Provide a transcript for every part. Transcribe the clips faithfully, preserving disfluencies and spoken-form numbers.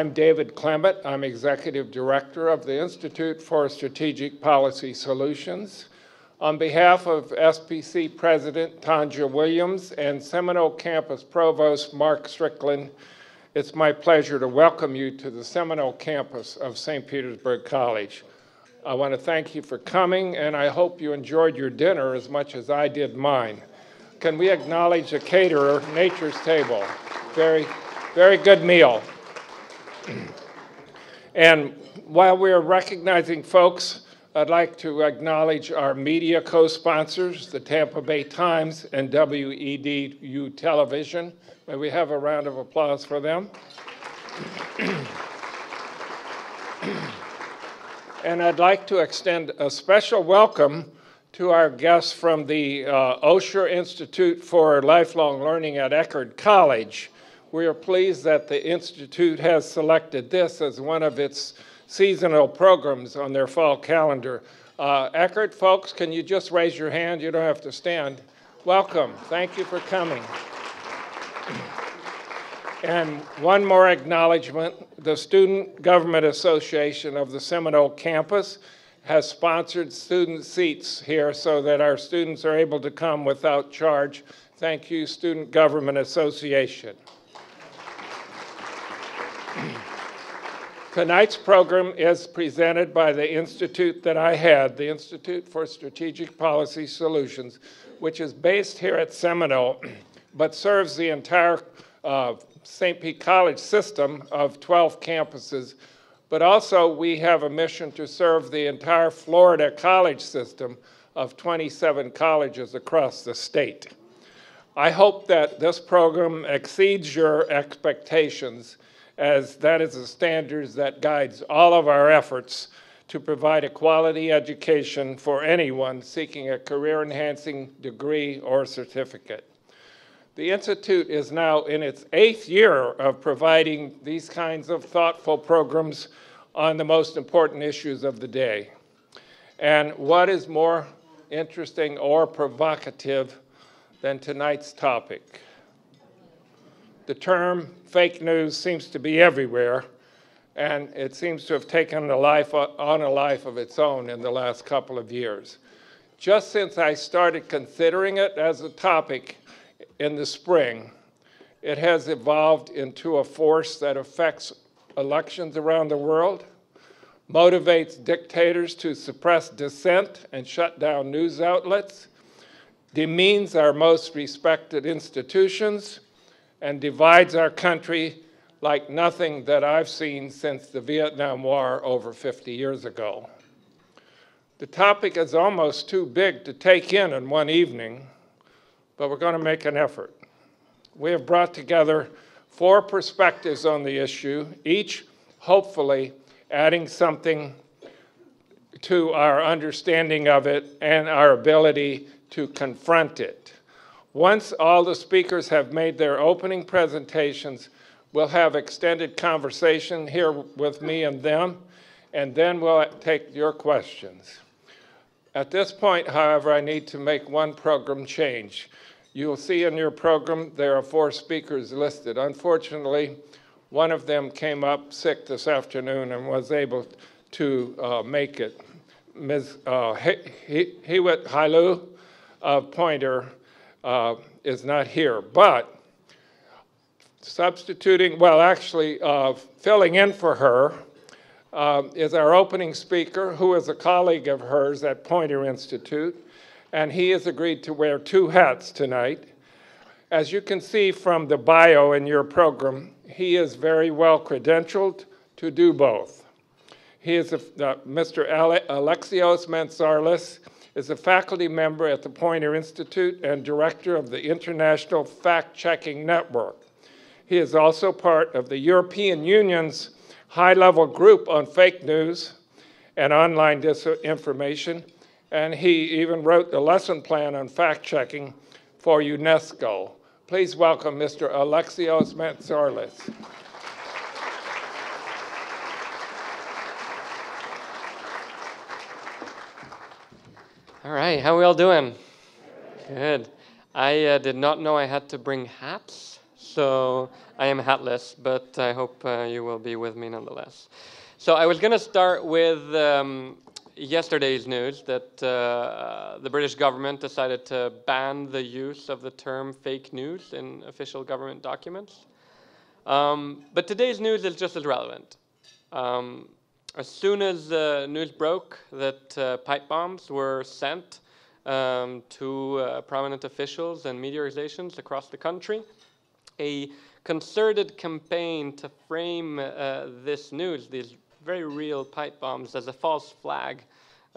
I'm David Clement. I'm Executive Director of the Institute for Strategic Policy Solutions. On behalf of S P C President Tanja Williams and Seminole Campus Provost Mark Strickland, it's my pleasure to welcome you to the Seminole Campus of Saint Petersburg College. I want to thank you for coming, and I hope you enjoyed your dinner as much as I did mine. Can we acknowledge the caterer, Nature's Table? Very, very good meal. And while we are recognizing folks, I'd like to acknowledge our media co-sponsors, the Tampa Bay Times and W E D U Television. May we have a round of applause for them? And I'd like to extend a special welcome to our guests from the uh, Osher Institute for Lifelong Learning at Eckerd College. We are pleased that the Institute has selected this as one of its seasonal programs on their fall calendar. Uh, Eckerd folks, can you just raise your hand? You don't have to stand. Welcome. Thank you for coming. And one more acknowledgement. The Student Government Association of the Seminole Campus has sponsored student seats here so that our students are able to come without charge. Thank you, Student Government Association. Tonight's program is presented by the institute that I had, the Institute for Strategic Policy Solutions, which is based here at Seminole, but serves the entire uh, Saint Pete College system of twelve campuses. But also, we have a mission to serve the entire Florida college system of twenty-seven colleges across the state. I hope that this program exceeds your expectations, as that is the standards that guides all of our efforts to provide a quality education for anyone seeking a career-enhancing degree or certificate. The Institute is now in its eighth year of providing these kinds of thoughtful programs on the most important issues of the day. And what is more interesting or provocative than tonight's topic? The term fake news seems to be everywhere, and it seems to have taken a life, on a life of its own in the last couple of years. Just since I started considering it as a topic in the spring, it has evolved into a force that affects elections around the world, motivates dictators to suppress dissent and shut down news outlets, demeans our most respected institutions, and divides our country like nothing that I've seen since the Vietnam War over fifty years ago. The topic is almost too big to take in in one evening, but we're going to make an effort. We have brought together four perspectives on the issue, each hopefully adding something to our understanding of it and our ability to confront it. Once all the speakers have made their opening presentations, we'll have extended conversation here with me and them, and then we'll take your questions. At this point, however, I need to make one program change. You'll see in your program there are four speakers listed. Unfortunately, one of them came up sick this afternoon and was able to uh, make it. Miz Uh, Hewat Hailu of Poynter Uh, is not here, but substituting, well actually uh, filling in for her uh, is our opening speaker, who is a colleague of hers at Poynter Institute, and he has agreed to wear two hats tonight. As you can see from the bio in your program, he is very well credentialed to do both. He is a, uh, Mister Ale- Alexios Mantzarlis is a faculty member at the Poynter Institute and director of the International Fact-Checking Network. He is also part of the European Union's high-level group on fake news and online disinformation, and he even wrote the lesson plan on fact-checking for UNESCO. Please welcome Mister Alexios Mantzarlis. All right, how are we all doing? Good. I uh, did not know I had to bring hats, so I am hatless, but I hope uh, you will be with me nonetheless. So I was going to start with um, yesterday's news that uh, the British government decided to ban the use of the term fake news in official government documents. Um, but today's news is just as relevant. Um, as soon as the uh, news broke that uh, pipe bombs were sent um, to uh, prominent officials and media organizations across the country, a concerted campaign to frame uh, this news, these very real pipe bombs, as a false flag,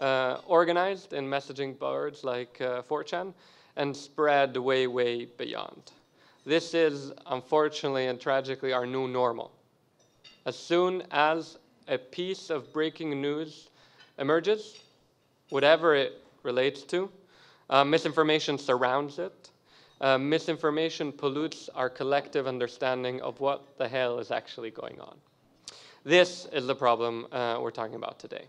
uh, organized in messaging boards like uh, four chan, and spread way, way beyond. This is, unfortunately and tragically, our new normal. As soon as a piece of breaking news emerges, whatever it relates to, uh, misinformation surrounds it. Uh, misinformation pollutes our collective understanding of what the hell is actually going on. This is the problem uh, we're talking about today.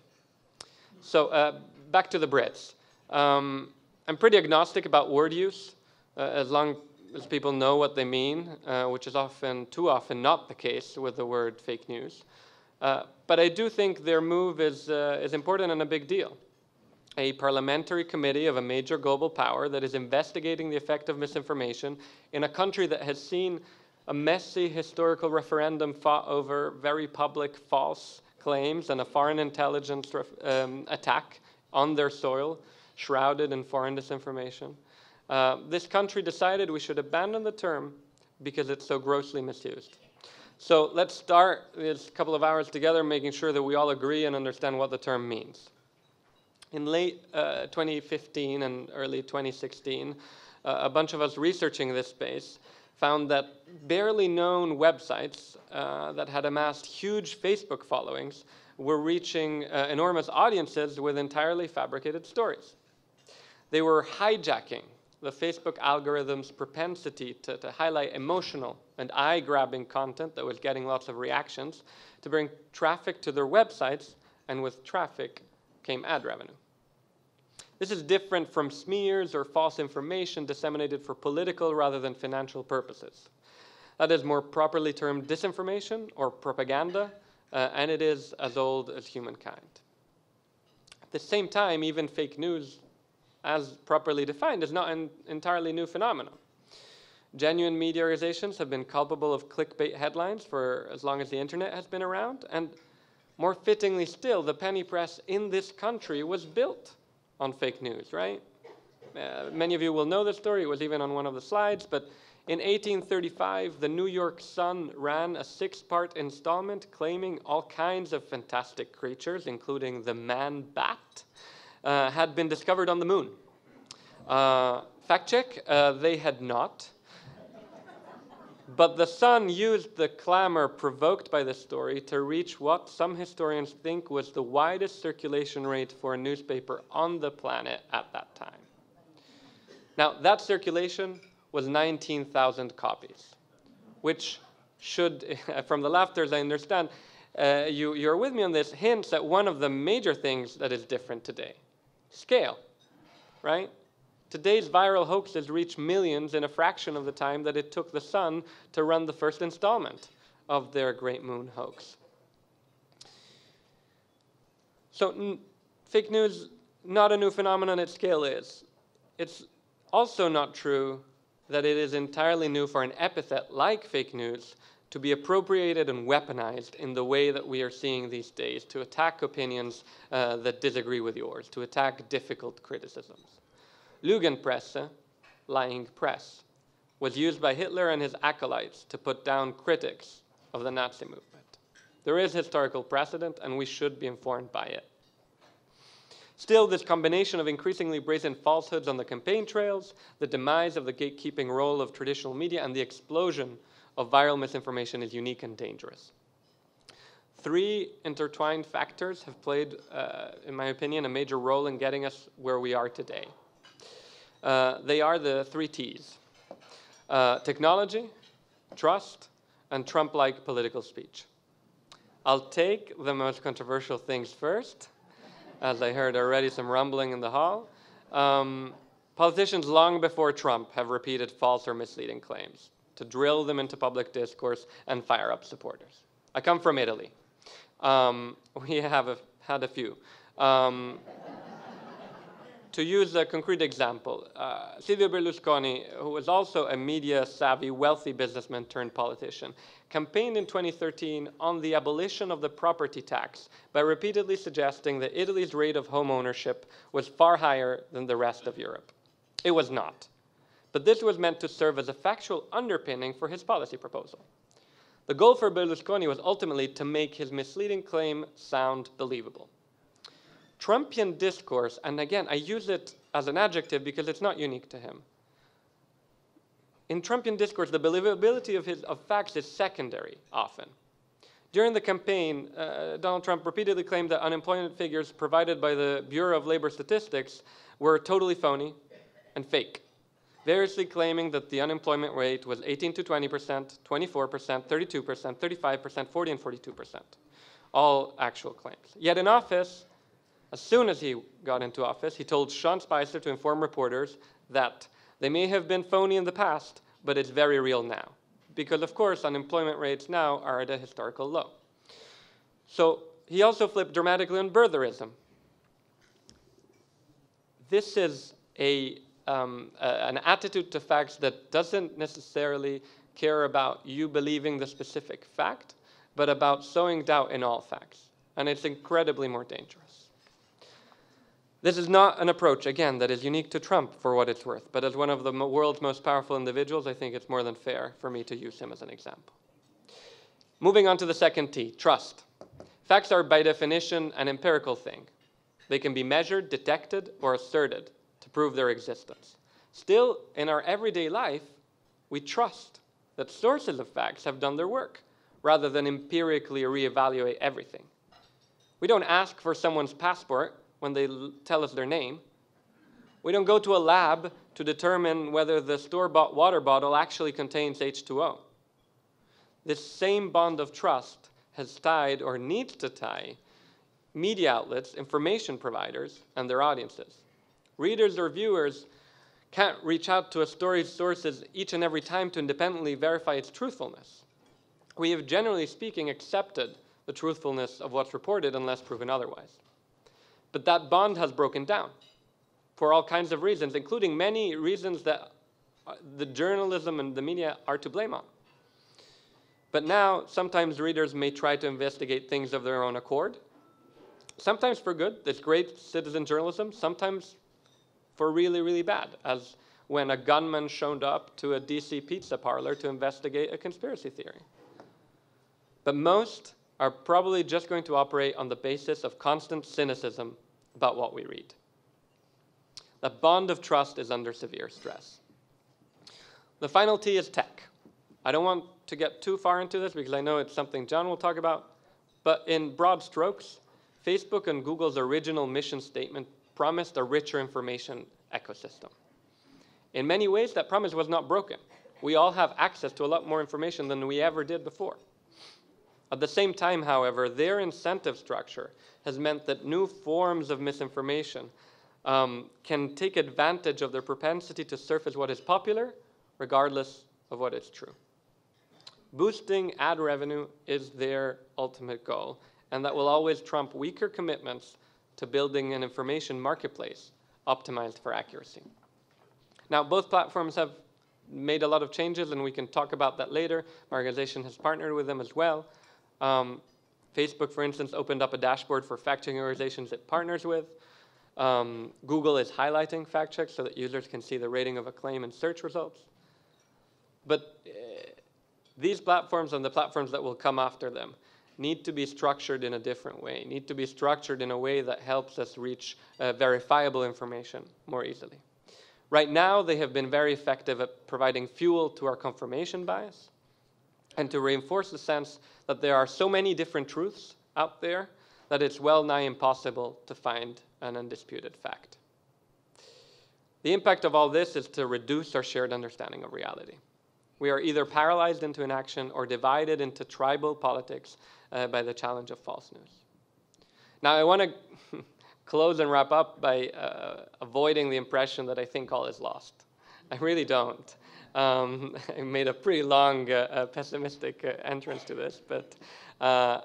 So uh, back to the Brits. Um, I'm pretty agnostic about word use, uh, as long as people know what they mean, uh, which is often, too often, not the case with the word fake news. Uh, but I do think their move is, uh, is important and a big deal. A parliamentary committee of a major global power that is investigating the effect of misinformation in a country that has seen a messy historical referendum fought over very public false claims and a foreign intelligence um, attack on their soil, shrouded in foreign disinformation. Uh, this country decided we should abandon the term because it's so grossly misused. So let's start this couple of hours together making sure that we all agree and understand what the term means. In late uh, twenty fifteen and early twenty sixteen, uh, a bunch of us researching this space found that barely known websites uh, that had amassed huge Facebook followings were reaching uh, enormous audiences with entirely fabricated stories. They were hijacking the Facebook algorithm's propensity to, to highlight emotional and eye-grabbing content that was getting lots of reactions to bring traffic to their websites, and with traffic came ad revenue. This is different from smears or false information disseminated for political rather than financial purposes. That is more properly termed disinformation or propaganda, uh, and it is as old as humankind. At the same time, even fake news, as properly defined, is not an entirely new phenomenon. Genuine media organizations have been culpable of clickbait headlines for as long as the internet has been around, and more fittingly still, the penny press in this country was built on fake news, right? Uh, many of you will know this story. It was even on one of the slides. But in eighteen thirty-five, the New York Sun ran a six-part installment claiming all kinds of fantastic creatures, including the man bat, uh, had been discovered on the moon. Uh, fact check, uh, they had not. But the Sun used the clamor provoked by this story to reach what some historians think was the widest circulation rate for a newspaper on the planet at that time. Now, that circulation was nineteen thousand copies, which should, from the laughters I understand, uh, you, you're with me on this, hints at one of the major things that is different today. Scale, right? Today's viral hoaxes reach millions in a fraction of the time that it took the Sun to run the first installment of their Great Moon hoax. So n fake news, not a new phenomenon, its scale is. It's also not true that it is entirely new for an epithet like fake news to be appropriated and weaponized in the way that we are seeing these days, to attack opinions uh, that disagree with yours, to attack difficult criticisms. Lügenpresse, lying press, was used by Hitler and his acolytes to put down critics of the Nazi movement. There is historical precedent, and we should be informed by it. Still, this combination of increasingly brazen falsehoods on the campaign trails, the demise of the gatekeeping role of traditional media, and the explosion of viral misinformation is unique and dangerous. Three intertwined factors have played, uh, in my opinion, a major role in getting us where we are today. Uh, they are the three T's, uh, technology, trust, and Trump-like political speech. I'll take the most controversial things first, as I heard already some rumbling in the hall. Um, politicians long before Trump have repeated false or misleading claims. to drill them into public discourse and fire up supporters. I come from Italy. Um, we have a, had a few. Um, to use a concrete example, uh, Silvio Berlusconi, who was also a media-savvy, wealthy businessman turned politician, campaigned in twenty thirteen on the abolition of the property tax by repeatedly suggesting that Italy's rate of home ownership was far higher than the rest of Europe. It was not. But this was meant to serve as a factual underpinning for his policy proposal. The goal for Berlusconi was ultimately to make his misleading claim sound believable. Trumpian discourse, and again, I use it as an adjective because it's not unique to him. In Trumpian discourse, the believability of, his, of facts is secondary, often. During the campaign, uh, Donald Trump repeatedly claimed that unemployment figures provided by the Bureau of Labor Statistics were totally phony and fake, variously claiming that the unemployment rate was eighteen to twenty percent, twenty-four percent, thirty-two percent, thirty-five percent, forty and forty-two percent, all actual claims. Yet in office, as soon as he got into office, he told Sean Spicer to inform reporters that they may have been phony in the past, but it's very real now, because of course unemployment rates now are at a historical low. So he also flipped dramatically on birtherism. This is a Um, uh, an attitude to facts that doesn't necessarily care about you believing the specific fact, but about sowing doubt in all facts. And it's incredibly more dangerous. This is not an approach, again, that is unique to Trump for what it's worth, but as one of the mo- world's most powerful individuals, I think it's more than fair for me to use him as an example. Moving on to the second T, trust. Facts are by definition an empirical thing. They can be measured, detected, or asserted to prove their existence. Still, in our everyday life, we trust that sources of facts have done their work, rather than empirically reevaluate everything. We don't ask for someone's passport when they tell us their name. We don't go to a lab to determine whether the store-bought water bottle actually contains H two O. This same bond of trust has tied, or needs to tie, media outlets, information providers, and their audiences. Readers or viewers can't reach out to a story's sources each and every time to independently verify its truthfulness. We have, generally speaking, accepted the truthfulness of what's reported unless proven otherwise. But that bond has broken down for all kinds of reasons, including many reasons that the journalism and the media are to blame on. But now, sometimes readers may try to investigate things of their own accord, sometimes for good, this great citizen journalism, sometimes for really, really bad, as when a gunman showed up to a D C pizza parlor to investigate a conspiracy theory. But most are probably just going to operate on the basis of constant cynicism about what we read. The bond of trust is under severe stress. The final T is tech. I don't want to get too far into this because I know it's something John will talk about, but in broad strokes, Facebook and Google's original mission statement promised a richer information ecosystem. In many ways, that promise was not broken. We all have access to a lot more information than we ever did before. At the same time, however, their incentive structure has meant that new forms of misinformation um, can take advantage of their propensity to surface what is popular, regardless of what is true. Boosting ad revenue is their ultimate goal, and that will always trump weaker commitments to building an information marketplace optimized for accuracy. Now, both platforms have made a lot of changes, and we can talk about that later. My organization has partnered with them as well. Um, Facebook, for instance, opened up a dashboard for fact-checking organizations it partners with. Um, Google is highlighting fact checks so that users can see the rating of a claim in search results. But uh, these platforms and the platforms that will come after them need to be structured in a different way, need to be structured in a way that helps us reach uh, verifiable information more easily. Right now, they have been very effective at providing fuel to our confirmation bias and to reinforce the sense that there are so many different truths out there that it's well nigh impossible to find an undisputed fact. The impact of all this is to reduce our shared understanding of reality. We are either paralyzed into inaction or divided into tribal politics uh, by the challenge of false news. Now, I want to close and wrap up by uh, avoiding the impression that I think all is lost. I really don't. Um, I made a pretty long uh, uh, pessimistic uh, entrance to this, but uh,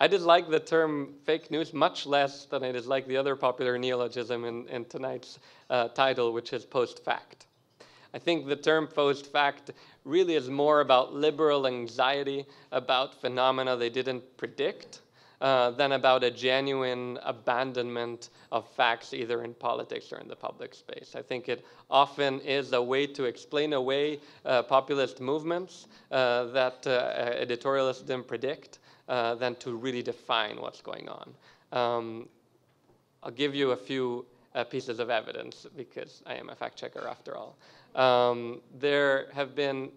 I dislike the term fake news much less than I dislike the other popular neologism in, in tonight's uh, title, which is post-fact. I think the term post-fact really is more about liberal anxiety about phenomena they didn't predict uh, than about a genuine abandonment of facts either in politics or in the public space. I think it often is a way to explain away uh, populist movements uh, that uh, editorialists didn't predict uh, than to really define what's going on. Um, I'll give you a few uh, pieces of evidence because I am a fact checker after all. Um, there have been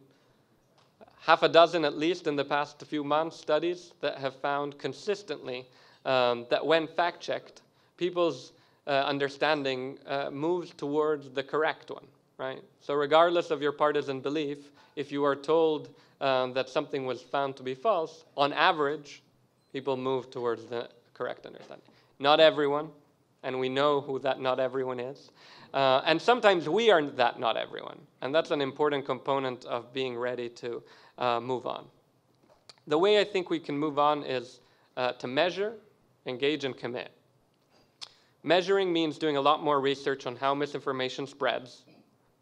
half a dozen, at least in the past few months, studies that have found consistently um, that when fact-checked, people's uh, understanding uh, moves towards the correct one, right? So regardless of your partisan belief, if you are told um, that something was found to be false, on average, people move towards the correct understanding. Not everyone, and we know who that not everyone is. Uh, and sometimes we are that not everyone. And that's an important component of being ready to uh, move on. The way I think we can move on is uh, to measure, engage, and commit. Measuring means doing a lot more research on how misinformation spreads,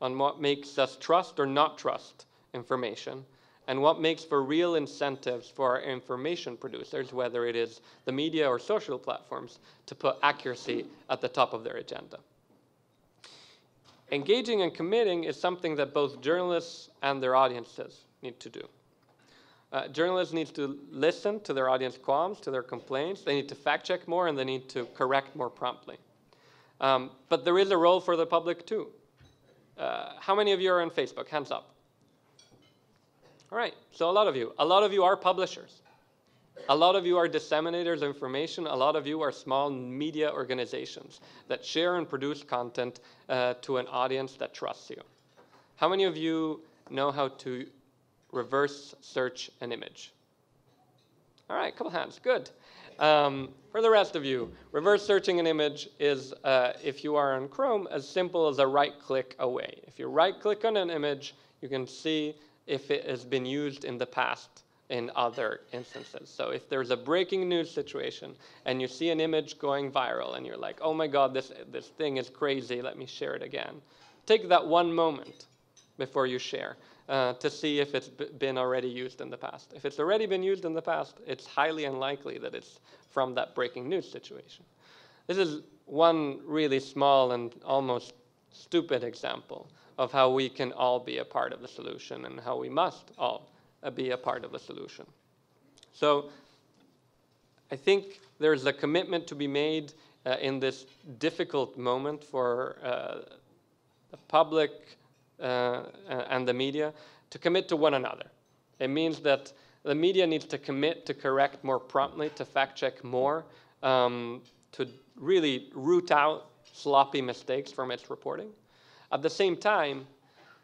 on what makes us trust or not trust information, and what makes for real incentives for our information producers, whether it is the media or social platforms, to put accuracy at the top of their agenda. Engaging and committing is something that both journalists and their audiences need to do. Uh, journalists need to listen to their audience qualms, to their complaints. They need to fact check more, and they need to correct more promptly. Um, but there is a role for the public, too. Uh, how many of you are on Facebook? Hands up. All right, so a lot of you. A lot of you are publishers. A lot of you are disseminators of information. A lot of you are small media organizations that share and produce content uh, to an audience that trusts you. How many of you know how to reverse search an image? All right, couple hands, good. Um, for the rest of you, reverse searching an image is, uh, if you are on Chrome, as simple as a right click away. If you right click on an image, you can see if it has been used in the past in other instances. So if there's a breaking news situation and you see an image going viral and you're like, oh my God, this, this thing is crazy, let me share it again. Take that one moment before you share uh, to see if it's been already used in the past. If it's already been used in the past, it's highly unlikely that it's from that breaking news situation. This is one really small and almost stupid example of how we can all be a part of the solution and how we must all be a part of the solution. So I think there's a commitment to be made uh, in this difficult moment for uh, the public uh, and the media to commit to one another. It means that the media needs to commit to correct more promptly, to fact check more, um, to really root out sloppy mistakes from its reporting. At the same time,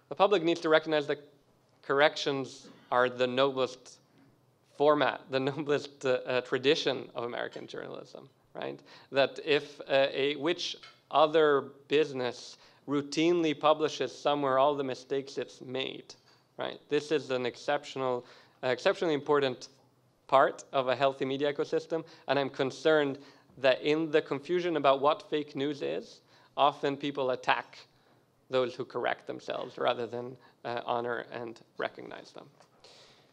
the public needs to recognize that corrections are the noblest format, the noblest uh, uh, tradition of American journalism, right? That if uh, a, which other business routinely publishes somewhere all the mistakes it's made, right? This is an exceptional, uh, exceptionally important part of a healthy media ecosystem, and I'm concerned that in the confusion about what fake news is, often people attack those who correct themselves rather than uh, honor and recognize them.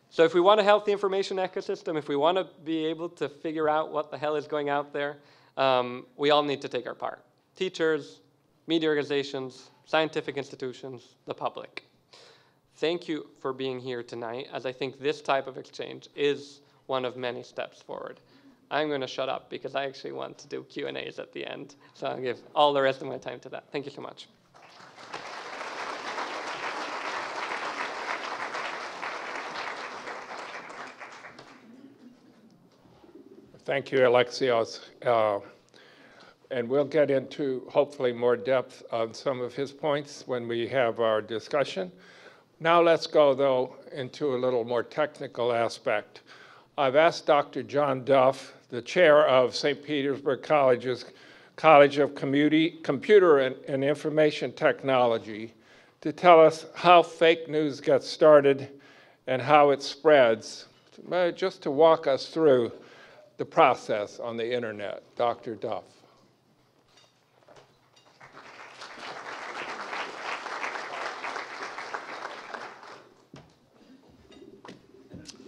So if we want a healthy information ecosystem, if we want to be able to figure out what the hell is going out there, um, we all need to take our part. Teachers, media organizations, scientific institutions, the public. Thank you for being here tonight, as I think this type of exchange is one of many steps forward. I'm going to shut up because I actually want to do Q and A's at the end, so I'll give all the rest of my time to that. Thank you so much. Thank you, Alexios. Uh, and we'll get into, hopefully, more depth on some of his points when we have our discussion. Now let's go, though, into a little more technical aspect. I've asked Doctor John Duff, the chair of Saint Petersburg College's College of Commuti Computer and, and Information Technology, to tell us how fake news gets started and how it spreads, just to walk us through the process on the internet, Doctor Duff.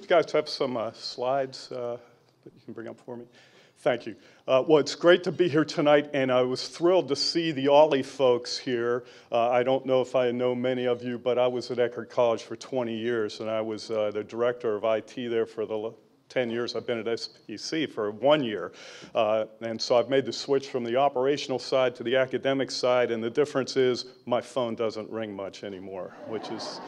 You guys have some uh, slides uh, that you can bring up for me. Thank you. Uh, well, it's great to be here tonight, and I was thrilled to see the Ollie folks here. Uh, I don't know if I know many of you, but I was at Eckerd College for twenty years, and I was uh, the director of I T there for the ten years. I've been at S P C for one year, uh, and so I've made the switch from the operational side to the academic side, and the difference is my phone doesn't ring much anymore, which is...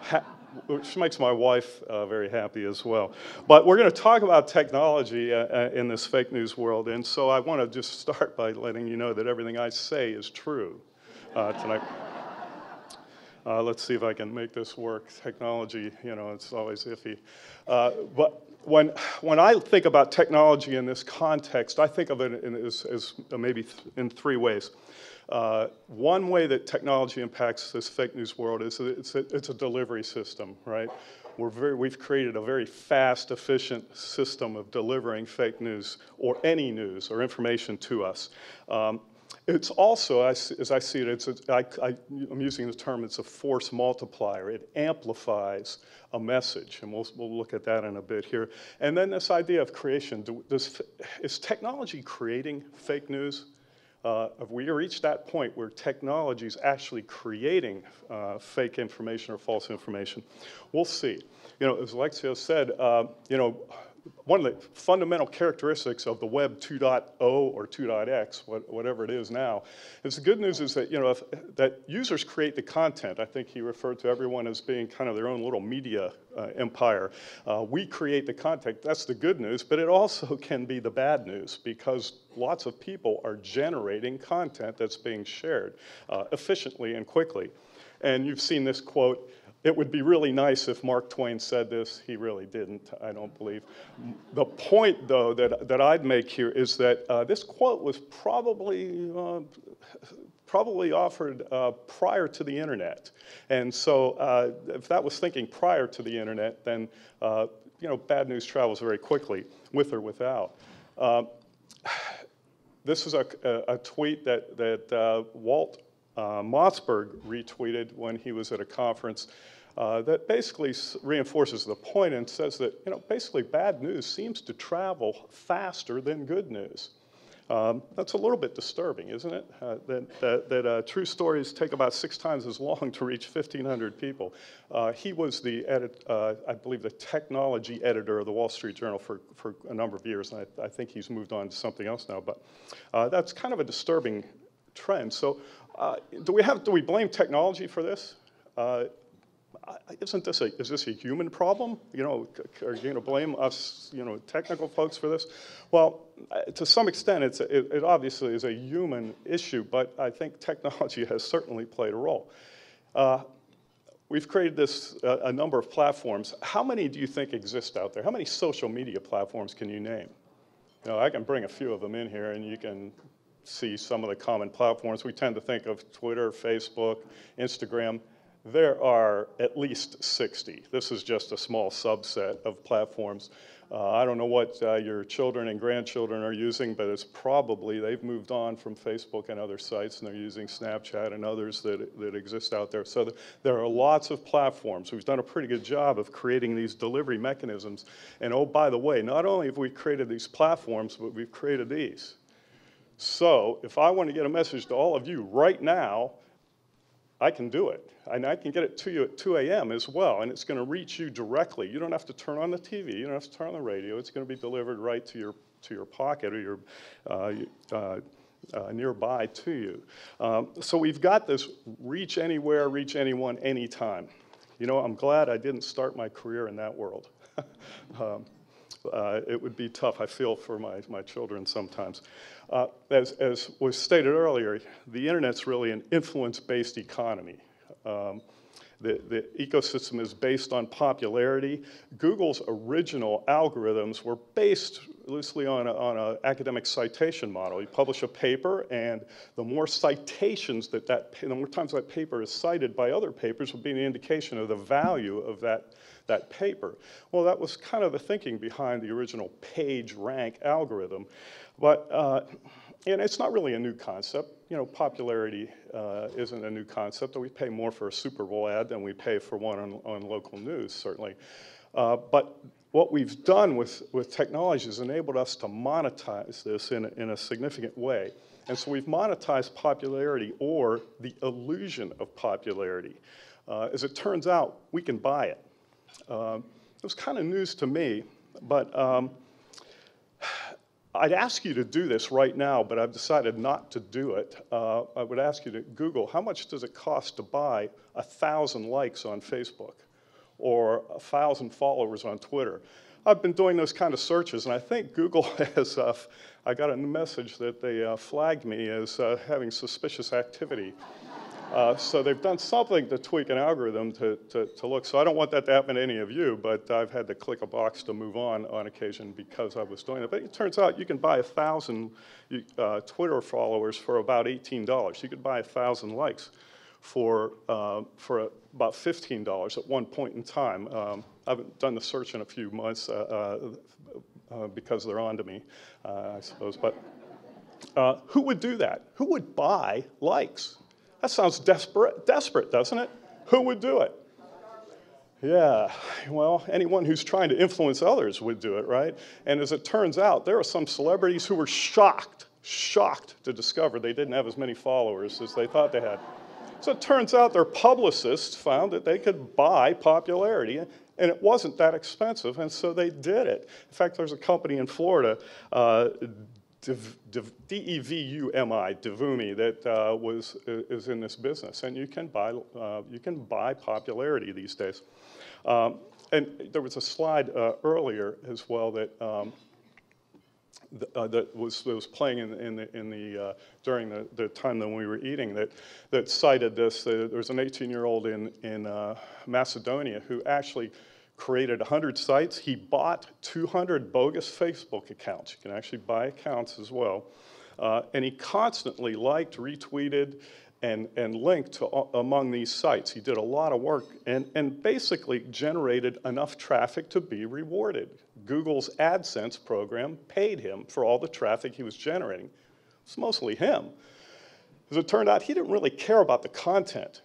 ha- which makes my wife uh, very happy as well. But we're going to talk about technology uh, in this fake news world, and so I want to just start by letting you know that everything I say is true uh, tonight. uh, let's see if I can make this work. Technology, you know, it's always iffy. Uh, but when, when I think about technology in this context, I think of it in, as, as maybe th- in three ways. Uh, one way that technology impacts this fake news world is it's a, it's a delivery system, right? We're very, we've created a very fast, efficient system of delivering fake news or any news or information to us. Um, it's also, as, as I see it, it's a, I, I, I'm using the term, it's a force multiplier. It amplifies a message, and we'll, we'll look at that in a bit here. And then this idea of creation. Do, does, is technology creating fake news? Uh, we reached that point where technology is actually creating uh, fake information or false information. We'll see. You know, as Alexios said, uh, you know, one of the fundamental characteristics of the web two point oh or two point x, what, whatever it is now, is the good news is that, you know, if, that users create the content. I think he referred to everyone as being kind of their own little media uh, empire. Uh, we create the content. That's the good news, but it also can be the bad news because lots of people are generating content that's being shared uh, efficiently and quickly. And you've seen this quote, "It would be really nice if Mark Twain said this." He really didn't, I don't believe. The point, though, that, that I'd make here is that uh, this quote was probably uh, probably offered uh, prior to the internet. And so uh, if that was thinking prior to the internet, then uh, you know, bad news travels very quickly, with or without. Uh, this is a, a tweet that, that uh, Walt Uh, Motzberg retweeted when he was at a conference uh, that basically reinforces the point and says that, you know, basically bad news seems to travel faster than good news. Um, that's a little bit disturbing, isn't it? Uh, that that, that uh, true stories take about six times as long to reach fifteen hundred people. Uh, he was the, edit, uh, I believe, the technology editor of the Wall Street Journal for, for a number of years, and I, I think he's moved on to something else now. But uh, that's kind of a disturbing trend. So. Uh, do we have? Do we blame technology for this? Uh, isn't this a? Is this a human problem? You know, are you going to blame us, you know, technical folks for this? Well, to some extent, it's a, it, it obviously is a human issue, but I think technology has certainly played a role. Uh, We've created this, uh, a number of platforms. How many do you think exist out there? How many social media platforms can you name? You know, I can bring a few of them in here, and you can see some of the common platforms. We tend to think of Twitter, Facebook, Instagram. There are at least sixty. This is just a small subset of platforms. Uh, I don't know what uh, your children and grandchildren are using, but it's probably, they've moved on from Facebook and other sites, and they're using Snapchat and others that, that exist out there. So th- there are lots of platforms. We've done a pretty good job of creating these delivery mechanisms. And oh, by the way, not only have we created these platforms, but we've created these. So if I want to get a message to all of you right now, I can do it. And I can get it to you at two a.m. as well, and it's going to reach you directly. You don't have to turn on the T V. You don't have to turn on the radio. It's going to be delivered right to your, to your pocket or your uh, uh, uh, nearby to you. Um, so we've got this reach anywhere, reach anyone, anytime. You know, I'm glad I didn't start my career in that world. um, Uh, it would be tough, I feel, for my, my children sometimes. Uh, as, as was stated earlier, the internet's really an influence-based economy. Um, the, the ecosystem is based on popularity. Google's original algorithms were based loosely on a, on an academic citation model. You publish a paper, and the more citations that that, the more times that paper is cited by other papers would be an indication of the value of that, that paper. Well, that was kind of the thinking behind the original PageRank algorithm. But, uh, and it's not really a new concept. You know, popularity uh, isn't a new concept. We pay more for a Super Bowl ad than we pay for one on, on local news, certainly. Uh, but what we've done with, with technology has enabled us to monetize this in a, in a significant way. And so we've monetized popularity, or the illusion of popularity. Uh, as it turns out, we can buy it. Um, it was kind of news to me, but um, I'd ask you to do this right now, but I've decided not to do it. Uh, I would ask you to Google, how much does it cost to buy one thousand likes on Facebook? Or one thousand followers on Twitter. I've been doing those kind of searches, and I think Google has, uh, I got a message that they uh, flagged me as uh, having suspicious activity. Uh, so they've done something to tweak an algorithm to, to, to look. So I don't want that to happen to any of you, but I've had to click a box to move on on occasion because I was doing that. But it turns out you can buy one thousand uh, Twitter followers for about eighteen dollars. You could buy one thousand likes for, uh, for about fifteen dollars at one point in time. Um, I haven't done the search in a few months uh, uh, uh, because they're on to me, uh, I suppose. But uh, who would do that? Who would buy likes? That sounds desperate, desperate, doesn't it? Who would do it? Yeah, well, anyone who's trying to influence others would do it, right? And as it turns out, there are some celebrities who were shocked, shocked to discover they didn't have as many followers as they thought they had. So it turns out their publicists found that they could buy popularity, and it wasn't that expensive, and so they did it. In fact, there's a company in Florida, uh, D E V U M I, Devumi, that uh, was, is in this business, and you can buy, uh, you can buy popularity these days. Um, and there was a slide uh, earlier as well that um, Th uh, that was that was playing in, in the in the uh, during the, the time that we were eating that that cited this. Uh, there was an eighteen-year-old in in uh, Macedonia who actually created one hundred sites. He bought two hundred bogus Facebook accounts. You can actually buy accounts as well, uh, and he constantly liked, retweeted, and and linked to uh, among these sites. He did a lot of work and and basically generated enough traffic to be rewarded. Google's AdSense program paid him for all the traffic he was generating. It's mostly him. As it turned out, he didn't really care about the content.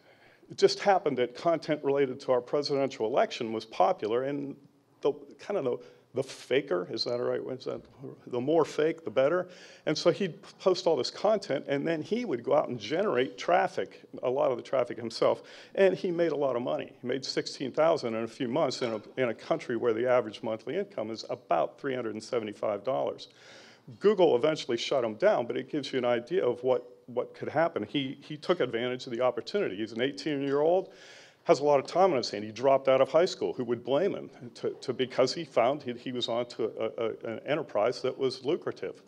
It just happened that content related to our presidential election was popular, and the kind of the, the faker, is that right? Is that, the more fake, the better. And so he'd post all this content, and then he would go out and generate traffic, a lot of the traffic himself. And he made a lot of money. He made sixteen thousand dollars in a few months in a, in a country where the average monthly income is about three hundred seventy-five dollars. Google eventually shut him down, but it gives you an idea of what, what could happen. He, he took advantage of the opportunity. He's an eighteen-year-old. Has a lot of time on his hand. He dropped out of high school. Who would blame him? To, to, because he found he, he was onto a, a, an enterprise that was lucrative.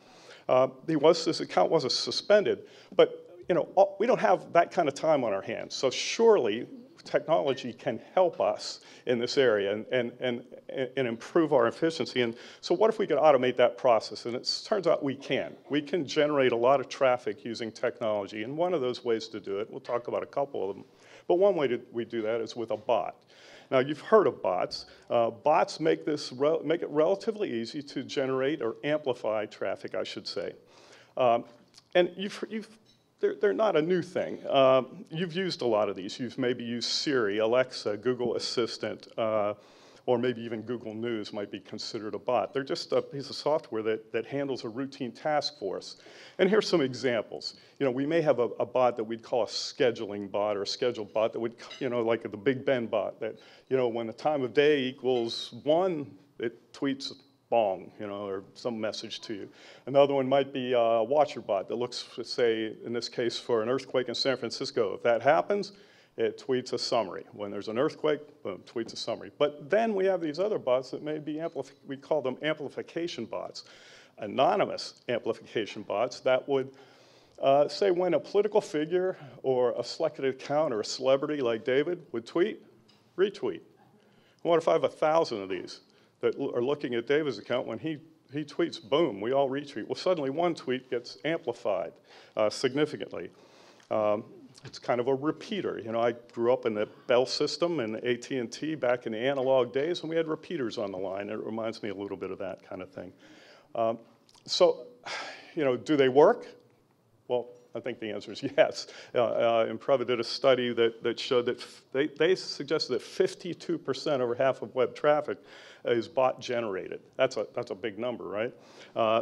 Uh, he was, this account wasn't suspended, but you know all, we don't have that kind of time on our hands. So surely technology can help us in this area and, and, and, and improve our efficiency. And so what if we could automate that process? And it turns out we can. We can generate a lot of traffic using technology. And one of those ways to do it, we'll talk about a couple of them, but one way to, we do that is with a bot. Now, you've heard of bots. Uh, bots make, this re make it relatively easy to generate or amplify traffic, I should say. Um, and you've, you've, they're, they're not a new thing. Uh, you've used a lot of these. You've maybe used Siri, Alexa, Google Assistant, uh, or maybe even Google News might be considered a bot. They're just a piece of software that, that handles a routine task for us. And here's some examples. You know, we may have a, a bot that we'd call a scheduling bot or a scheduled bot that would, you know, like the Big Ben bot that, you know, when the time of day equals one, it tweets bong, you know, or some message to you. Another one might be a watcher bot that looks, say, in this case, for an earthquake in San Francisco. If that happens, it tweets a summary. When there's an earthquake, boom, tweets a summary. But then we have these other bots that may be, amplif we call them amplification bots, anonymous amplification bots that would uh, say when a political figure or a selected account or a celebrity like David would tweet, retweet. What if I have a thousand of these that are looking at David's account when he he tweets, boom, we all retweet. Well, suddenly one tweet gets amplified uh, significantly. Um, it's kind of a repeater. You know, I grew up in the Bell system and A T and T back in the analog days, and we had repeaters on the line. It reminds me a little bit of that kind of thing. Um, so, you know, do they work? Well, I think the answer is yes. Uh, uh, Improva did a study that, that showed that f they, they suggested that fifty-two percent, over half of web traffic, uh, is bot generated. That's a, that's a big number, right? Uh,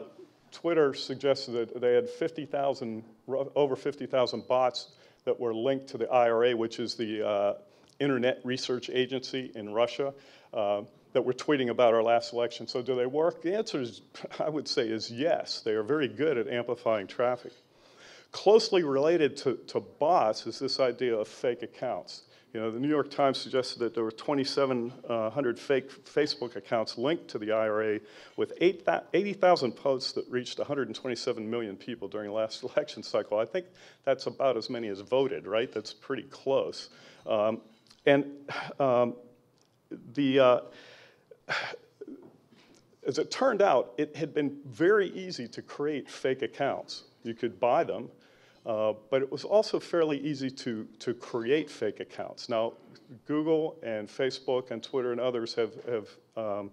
Twitter suggested that they had fifty thousand, over fifty thousand bots that were linked to the I R A, which is the uh, Internet Research Agency in Russia, uh, that were tweeting about our last election. So do they work? The answer is, I would say, is yes. They are very good at amplifying traffic. Closely related to, to bots is this idea of fake accounts. You know, the New York Times suggested that there were twenty-seven hundred fake Facebook accounts linked to the I R A with eighty thousand posts that reached one hundred twenty-seven million people during the last election cycle. I think that's about as many as voted, right? That's pretty close. Um, and um, the... Uh, as it turned out, it had been very easy to create fake accounts. You could buy them, uh, but it was also fairly easy to, to create fake accounts. Now, Google and Facebook and Twitter and others have, have, um,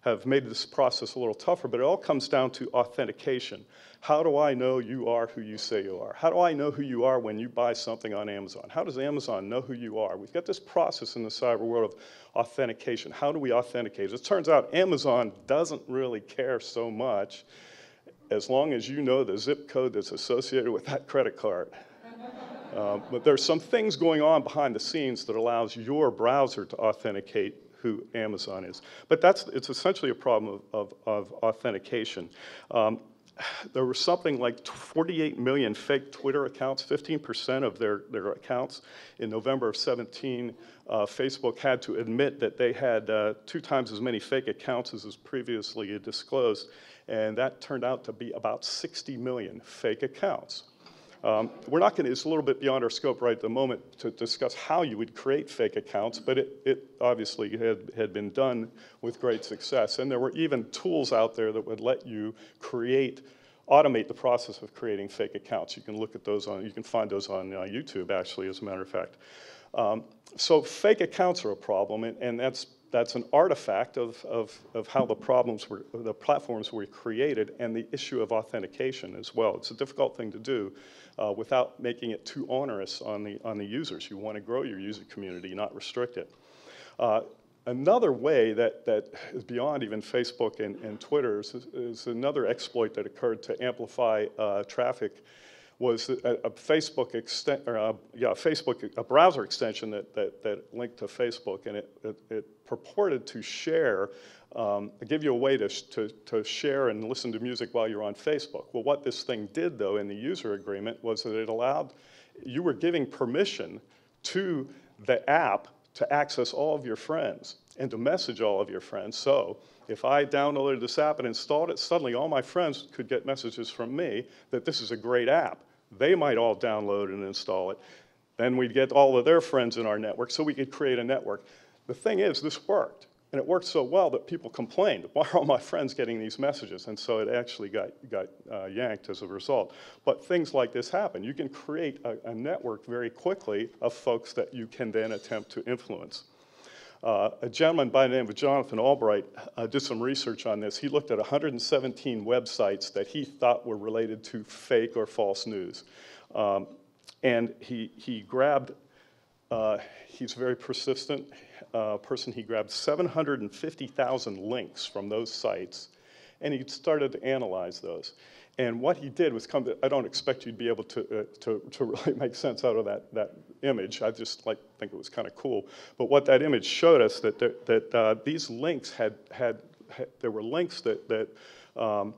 have made this process a little tougher, but it all comes down to authentication. How do I know you are who you say you are? How do I know who you are when you buy something on Amazon? How does Amazon know who you are? We've got this process in the cyber world of authentication. How do we authenticate? As it turns out, Amazon doesn't really care so much as long as you know the zip code that's associated with that credit card. um, but there's some things going on behind the scenes that allows your browser to authenticate who Amazon is. But that's, it's essentially a problem of, of, of authentication. Um, there were something like forty-eight million fake Twitter accounts, fifteen percent of their, their accounts. In November of seventeen, uh, Facebook had to admit that they had uh, two times as many fake accounts as was previously disclosed. And that turned out to be about sixty million fake accounts. Um, we're not going to, it's a little bit beyond our scope right at the moment to discuss how you would create fake accounts, but it, it obviously had, had been done with great success. And there were even tools out there that would let you create, automate the process of creating fake accounts. You can look at those on, you can find those on uh, YouTube, actually, as a matter of fact. Um, so fake accounts are a problem, and, and that's That's an artifact of, of, of how the problems were, the platforms were created, and the issue of authentication as well. It's a difficult thing to do uh, without making it too onerous on the, on the users. You want to grow your user community, not restrict it. Uh, another way that, that is beyond even Facebook and, and Twitter is, is another exploit that occurred to amplify uh, traffic. Was a, a Facebook extent, or a, yeah, Facebook, a browser extension that, that, that linked to Facebook, and it, it, it purported to share, um, give you a way to, to, to share and listen to music while you're on Facebook. Well, what this thing did, though, in the user agreement was that it allowed, you were giving permission to the app to access all of your friends and to message all of your friends. So if I downloaded this app and installed it, suddenly all my friends could get messages from me that this is a great app. They might all download and install it. Then we'd get all of their friends in our network, so we could create a network. The thing is, this worked. And it worked so well that people complained, why are all my friends getting these messages? And so it actually got, got uh, yanked as a result. But things like this happen. You can create a, a network very quickly of folks that you can then attempt to influence. Uh, a gentleman by the name of Jonathan Albright uh, did some research on this. He looked at one hundred seventeen websites that he thought were related to fake or false news. Um, and he, he grabbed, uh, he's very persistent uh, person, he grabbed seven hundred fifty thousand links from those sites, and he started to analyze those. And what he did was come to, I don't expect you to be able to, uh, to, to really make sense out of that, that image. I just like think it was kind of cool. But what that image showed us that, there, that uh, these links had, had, had, there were links that, that, um,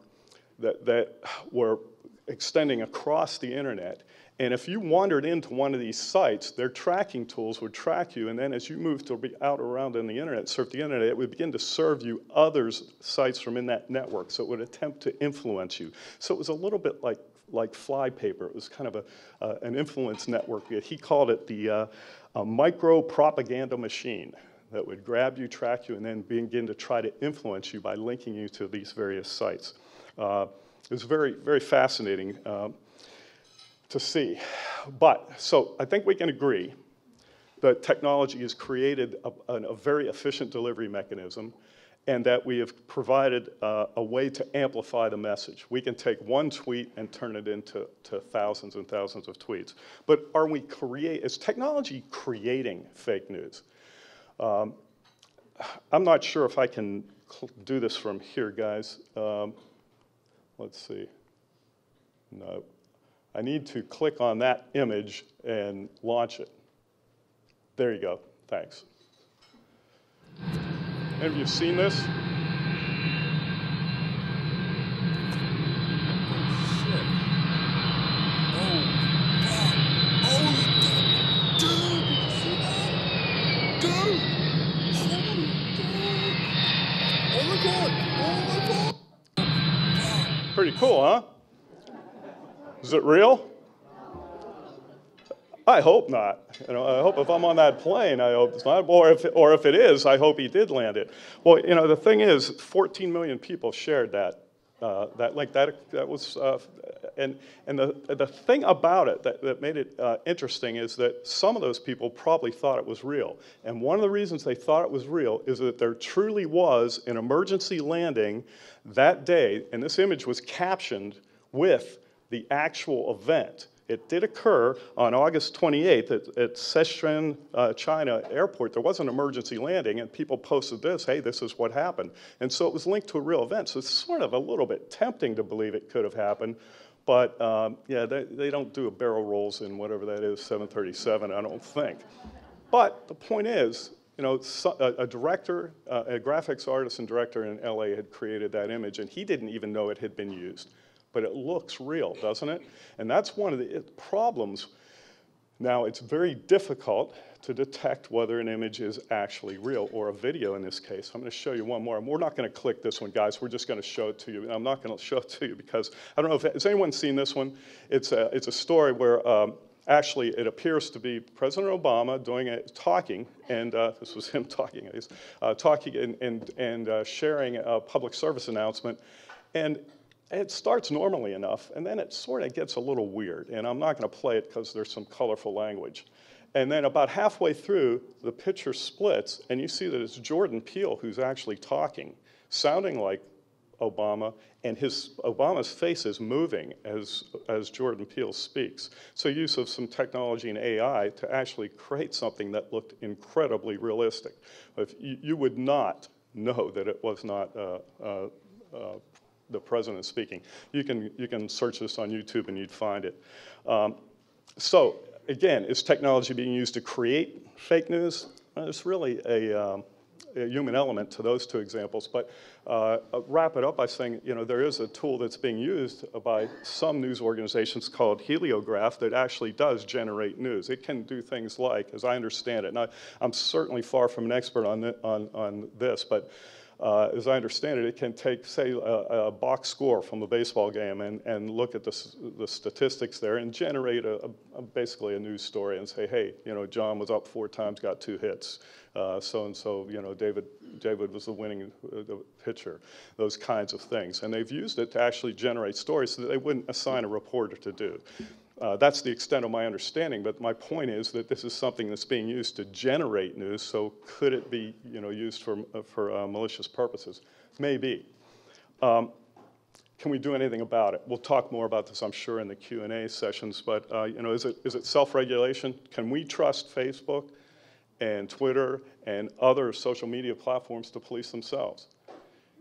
that, that were extending across the internet. And if you wandered into one of these sites, their tracking tools would track you, and then as you moved to be out around on the internet, surf the internet, it would begin to serve you others' sites from in that network, so it would attempt to influence you. So it was a little bit like, like flypaper. It was kind of a, uh, an influence network. He called it the uh, micro-propaganda machine. that would grab you, track you, and then begin to try to influence you by linking you to these various sites. Uh, it was very, very fascinating um, to see. But, so I think we can agree that technology has created a, a very efficient delivery mechanism, and that we have provided uh, a way to amplify the message. We can take one tweet and turn it into to thousands and thousands of tweets. But are we create? Is technology creating fake news? Um, I'm not sure if I can do this from here, guys. Um, let's see. No, I need to click on that image and launch it. There you go. Thanks. Have you seen this? Pretty cool, huh? Is it real? I hope not. You know, I hope if I'm on that plane, I hope it's not. Or if, or if it is, I hope he did land it. Well, you know, the thing is, fourteen million people shared that. Uh, that link. That that was, uh, and and the the thing about it that that made it uh, interesting is that some of those people probably thought it was real. And one of the reasons they thought it was real is that there truly was an emergency landing that day, and this image was captioned with the actual event. It did occur on August twenty-eighth at, at Sichuan, uh, China airport. There was an emergency landing, and people posted this, hey, this is what happened. And so it was linked to a real event. So it's sort of a little bit tempting to believe it could have happened. But, um, yeah, they, they don't do a barrel rolls in whatever that is, seven thirty-seven, I don't think. But the point is, you know, a director, a graphics artist and director in L A had created that image, and he didn't even know it had been used. But it looks real, doesn't it? And that's one of the problems. Now, it's very difficult to detect whether an image is actually real, or a video in this case. I'm going to show you one more. We're not going to click this one, guys. We're just going to show it to you. I'm not going to show it to you because I don't know if has anyone seen this one. It's a, it's a story where um, actually it appears to be President Obama doing a, talking, and uh, this was him talking, I guess, uh, talking and, and, and uh, sharing a public service announcement. And it starts normally enough, and then it sort of gets a little weird. And I'm not going to play it because there's some colorful language. And then about halfway through, the picture splits, and you see that it's Jordan Peele who's actually talking, sounding like Obama, and his Obama's face is moving as, as Jordan Peele speaks. So use of some technology and A I to actually create something that looked incredibly realistic. If you, you would not know that it was not uh, uh, uh, the president speaking. You can, you can search this on YouTube and you'd find it. Um, so again, is technology being used to create fake news? Well, there's really a, um, a human element to those two examples, but uh, I'll wrap it up by saying, you know, there is a tool that's being used by some news organizations called Heliograph that actually does generate news. It can do things like, as I understand it, and I, I'm certainly far from an expert on, the, on, on this, but Uh, as I understand it, it can take, say, a, a box score from a baseball game and, and look at the, the statistics there and generate a, a, a basically a news story and say, hey, you know, John was up four times, got two hits. Uh, so and so, you know, David, David was the winning uh, the pitcher, those kinds of things. And they've used it to actually generate stories that they wouldn't assign a reporter to do. Uh, that's the extent of my understanding, but my point is that this is something that's being used to generate news, so could it be, you know, used for, for uh, malicious purposes? Maybe. Um, can we do anything about it? We'll talk more about this, I'm sure, in the Q and A sessions, but, uh, you know, is it, is it self-regulation? Can we trust Facebook and Twitter and other social media platforms to police themselves?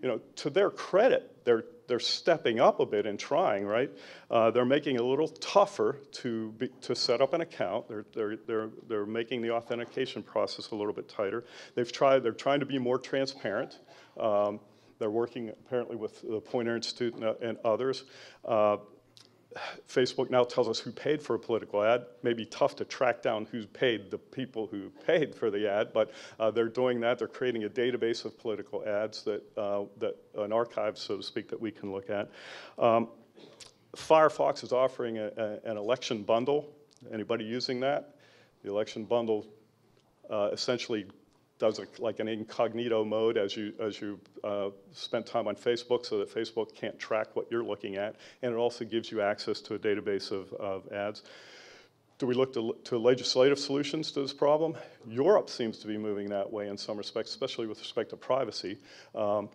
You know, to their credit, they're they're stepping up a bit and trying, right? Uh, they're making it a little tougher to be, to set up an account. They're they're they're they're making the authentication process a little bit tighter. They've tried. They're trying to be more transparent. Um, they're working apparently with the Poynter Institute and, and others. Uh, Facebook now tells us who paid for a political ad. Maybe tough to track down who paid the people who paid for the ad, but uh, they're doing that. They're creating a database of political ads that, uh, that an archive, so to speak, that we can look at. Um, Firefox is offering a, a, an election bundle. Anybody using that? The election bundle uh, essentially does a, like an incognito mode as you, as you uh, spent time on Facebook, so that Facebook can't track what you're looking at. And it also gives you access to a database of, of ads. Do we look to, to legislative solutions to this problem? Europe seems to be moving that way in some respects, especially with respect to privacy. Um,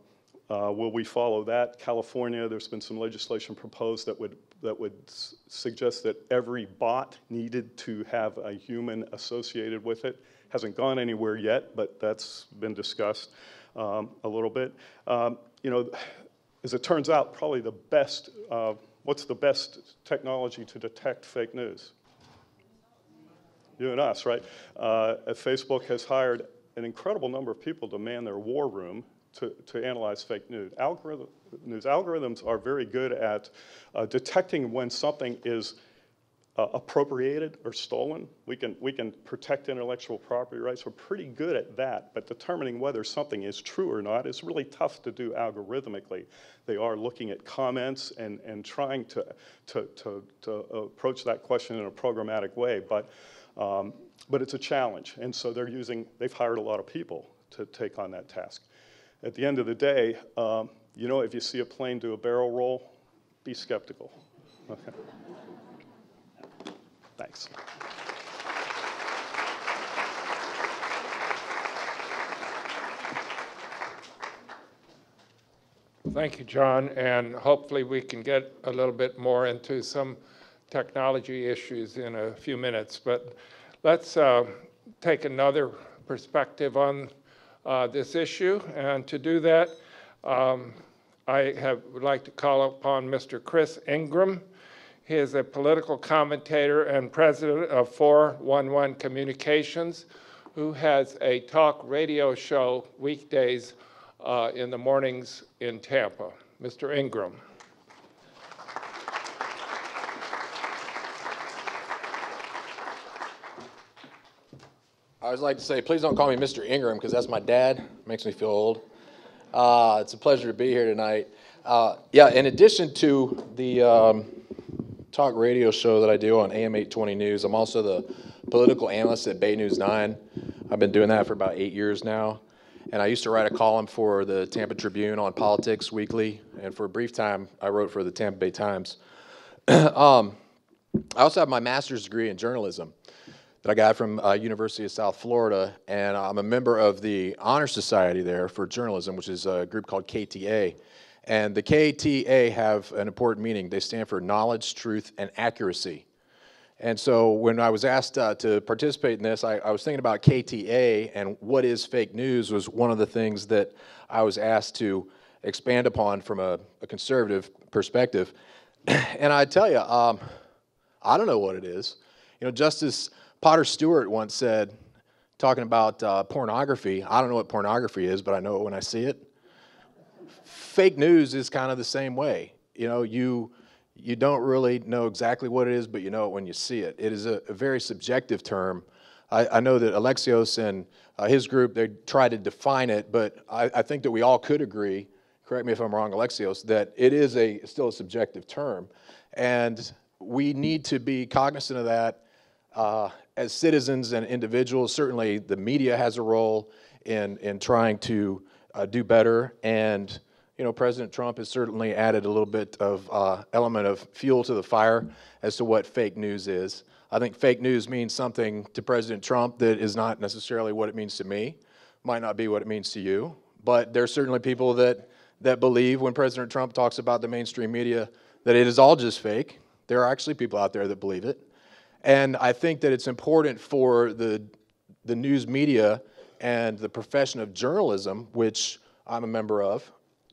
uh, will we follow that? California, there's been some legislation proposed that would that would suggest that every bot needed to have a human associated with it. Hasn't gone anywhere yet, but that's been discussed um, a little bit. Um, you know, as it turns out, probably the best, uh, what's the best technology to detect fake news? You and us, right? Uh, Facebook has hired an incredible number of people to man their war room to, to analyze fake news. Algorithm, news algorithms are very good at uh, detecting when something is uh, appropriated or stolen. We can, we can protect intellectual property rights. We're pretty good at that, but determining whether something is true or not is really tough to do algorithmically. They are looking at comments and, and trying to, to, to, to approach that question in a programmatic way, but Um, but it's a challenge, and so they're using, they've hired a lot of people to take on that task. At the end of the day, um, you know, if you see a plane do a barrel roll, be skeptical. Okay. Thanks. Thank you, John, and hopefully we can get a little bit more into some technology issues in a few minutes, but let's uh, take another perspective on uh, this issue. And to do that, um, I have, would like to call upon Mister Chris Ingram. He is a political commentator and president of four one one Communications, who has a talk radio show weekdays uh, in the mornings in Tampa. Mister Ingram. I always like to say, please don't call me Mister Ingram, because that's my dad. Makes me feel old. Uh, it's a pleasure to be here tonight. Uh, yeah, in addition to the um, talk radio show that I do on A M eight twenty News, I'm also the political analyst at Bay News nine. I've been doing that for about eight years now. And I used to write a column for the Tampa Tribune on politics weekly. And for a brief time, I wrote for the Tampa Bay Times. um, I also have my master's degree in journalism that I got from uh, University of South Florida, and I'm a member of the Honor Society there for journalism, which is a group called K T A. And the K T A have an important meaning. They stand for knowledge, truth, and accuracy. And so when I was asked uh, to participate in this, I, I was thinking about K T A and what is fake news was one of the things that I was asked to expand upon from a, a conservative perspective. And I tell you, um, I don't know what it is. You know, Justice Potter Stewart once said, talking about uh, pornography, I don't know what pornography is, but I know it when I see it. Fake news is kind of the same way. You know, you, you don't really know exactly what it is, but you know it when you see it. It is a, a very subjective term. I, I know that Alexios and uh, his group, they try to define it, but I, I think that we all could agree, correct me if I'm wrong, Alexios, that it is a still a subjective term. And we need to be cognizant of that. Uh, as citizens and individuals, certainly the media has a role in, in trying to uh, do better. And, you know, President Trump has certainly added a little bit of uh, element of fuel to the fire as to what fake news is. I think fake news means something to President Trump that is not necessarily what it means to me, might not be what it means to you, but there are certainly people that, that believe when President Trump talks about the mainstream media that it is all just fake. There are actually people out there that believe it. And I think that it's important for the, the news media and the profession of journalism, which I'm a member of,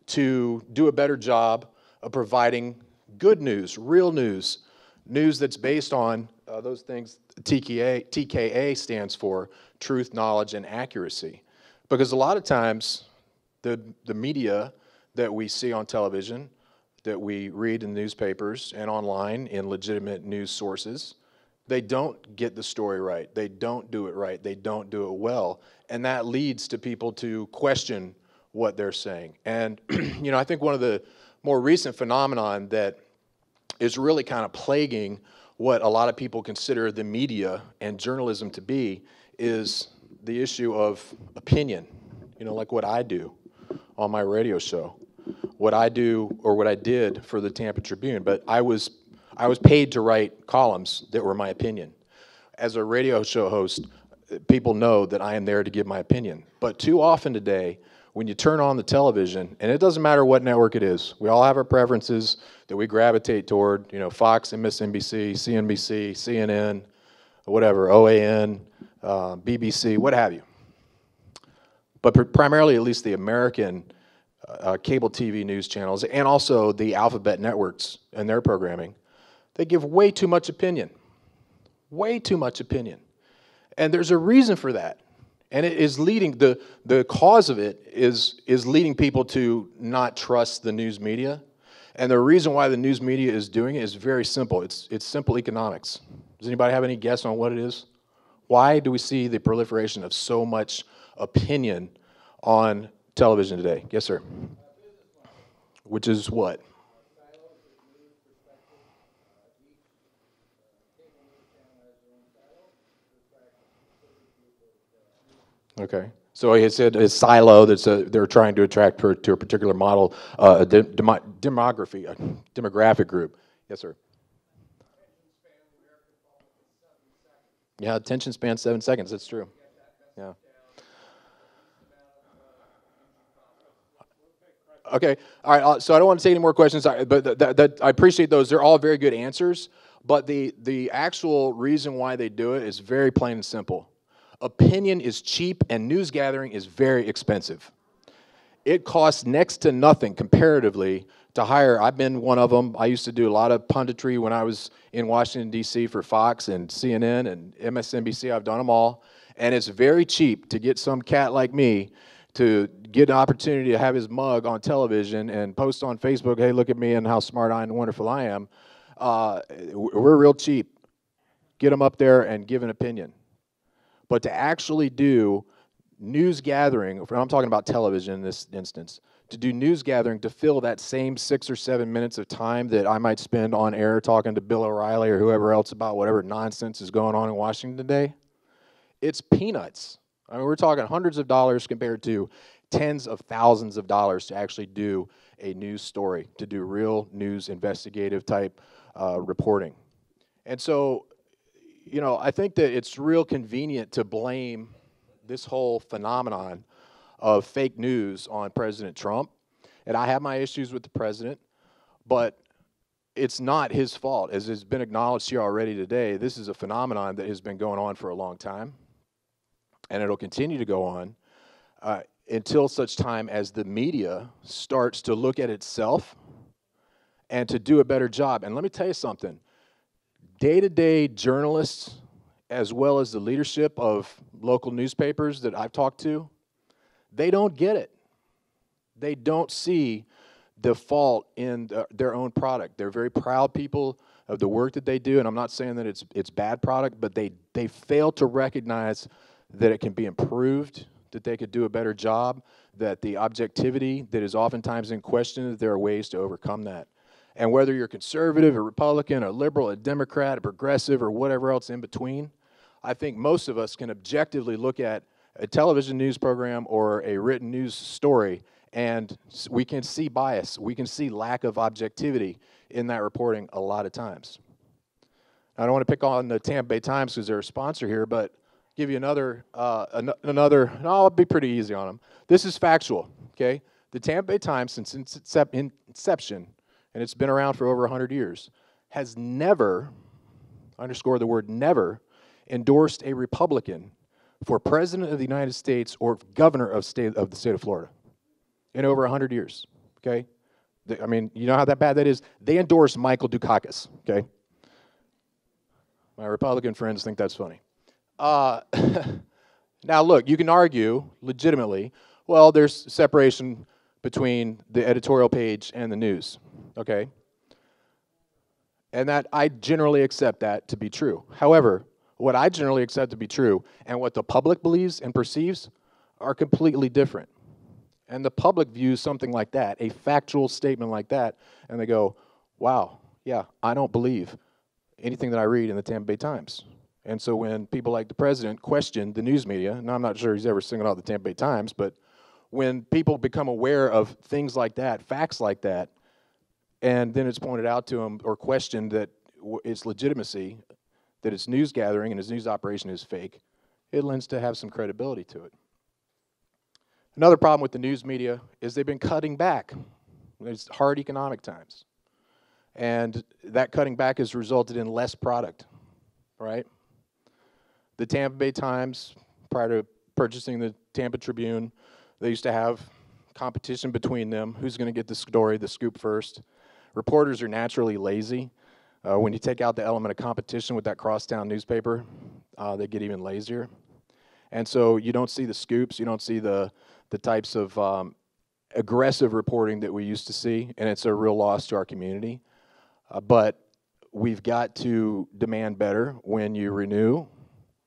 to do a better job of providing good news, real news, news that's based on uh, those things T K A, T K A stands for, truth, knowledge, and accuracy. Because a lot of times, the, the media that we see on television, that we read in newspapers and online in legitimate news sources, they don't get the story right. They don't do it right. They don't do it well. And that leads to people to question what they're saying. And, you know, I think one of the more recent phenomenon that is really kind of plaguing what a lot of people consider the media and journalism to be is the issue of opinion, you know, like what I do on my radio show, what I do or what I did for the Tampa Tribune. But I was, I was paid to write columns that were my opinion. As a radio show host, people know that I am there to give my opinion. But too often today, when you turn on the television, and it doesn't matter what network it is, we all have our preferences that we gravitate toward, you know, Fox, M S N B C, C N B C, C N N, whatever, O A N, uh, B B C, what have you. But pr primarily, at least the American uh, cable T V news channels, and also the alphabet networks and their programming, they give way too much opinion, way too much opinion. And there's a reason for that. And it is leading, the, the cause of it is, is leading people to not trust the news media. And the reason why the news media is doing it is very simple. It's, it's simple economics. Does anybody have any guess on what it is? Why do we see the proliferation of so much opinion on television today? Yes, sir. Which is what? Okay, so he said a silo that's a, they're trying to attract per, to a particular model, uh, a de dem demography, a demographic group. Yes, sir. Yeah, attention span seven seconds. That's true. Yeah. Okay. All right. Uh, so I don't want to take any more questions, I, but th th that I appreciate those. They're all very good answers. But the the actual reason why they do it is very plain and simple. Opinion is cheap and news gathering is very expensive. It costs next to nothing comparatively to hire. I've been one of them. I used to do a lot of punditry when I was in Washington, D C for Fox and C N N and M S N B C. I've done them all. And it's very cheap to get some cat like me to get an opportunity to have his mug on television and post on Facebook, hey, look at me and how smart and wonderful I am. Uh, we're real cheap. Get them up there and give an opinion. But to actually do news gathering, I'm talking about television in this instance, to do news gathering to fill that same six or seven minutes of time that I might spend on air talking to Bill O'Reilly or whoever else about whatever nonsense is going on in Washington today, it's peanuts. I mean, we're talking hundreds of dollars compared to tens of thousands of dollars to actually do a news story, to do real news investigative type uh, reporting. And so, you know, I think that it's real convenient to blame this whole phenomenon of fake news on President Trump. And I have my issues with the president, but it's not his fault. As has been acknowledged here already today, this is a phenomenon that has been going on for a long time, and it'll continue to go on uh, until such time as the media starts to look at itself and to do a better job. And let me tell you something. Day-to-day journalists, as well as the leadership of local newspapers that I've talked to, they don't get it. They don't see the fault in the, their own product. They're very proud people of the work that they do, and I'm not saying that it's, it's bad product, but they, they fail to recognize that it can be improved, that they could do a better job, that the objectivity that is oftentimes in question, that there are ways to overcome that. And whether you're conservative, a Republican, a liberal, a Democrat, a progressive, or whatever else in between, I think most of us can objectively look at a television news program or a written news story, and we can see bias. We can see lack of objectivity in that reporting a lot of times. I don't want to pick on the Tampa Bay Times because they're a sponsor here, but I'll give you another, uh, an another, no, I'll be pretty easy on them. This is factual, okay? The Tampa Bay Times, since incep inception, and it's been around for over a hundred years, has never, underscore the word never, endorsed a Republican for president of the United States or governor of, state, of the state of Florida in over a hundred years, okay? The, I mean, you know how that bad that is? They endorsed Michael Dukakis, okay? My Republican friends think that's funny. Uh, now, look, you can argue legitimately, well, there's separation between the editorial page and the news, okay? And that I generally accept that to be true. However, what I generally accept to be true and what the public believes and perceives are completely different. And the public views something like that, a factual statement like that, and they go, wow, yeah, I don't believe anything that I read in the Tampa Bay Times. And so when people like the president question the news media, and I'm not sure he's ever singled out the Tampa Bay Times, but when people become aware of things like that, facts like that, and then it's pointed out to them or questioned that its legitimacy, that its news gathering and its news operation is fake, it lends to have some credibility to it. Another problem with the news media is they've been cutting back. There's hard economic times. And that cutting back has resulted in less product, right? The Tampa Bay Times, prior to purchasing the Tampa Tribune, they used to have competition between them. Who's going to get the story, the scoop first? Reporters are naturally lazy. Uh, when you take out the element of competition with that crosstown newspaper, uh, they get even lazier. And so you don't see the scoops, you don't see the, the types of um, aggressive reporting that we used to see, and it's a real loss to our community. Uh, but we've got to demand better when you renew.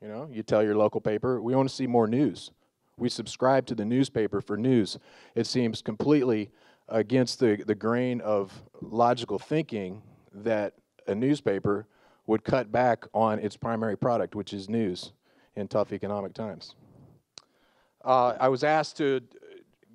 You know, you tell your local paper, we want to see more news. We subscribe to the newspaper for news. It seems completely against the, the grain of logical thinking that a newspaper would cut back on its primary product, which is news, in tough economic times. Uh, I was asked to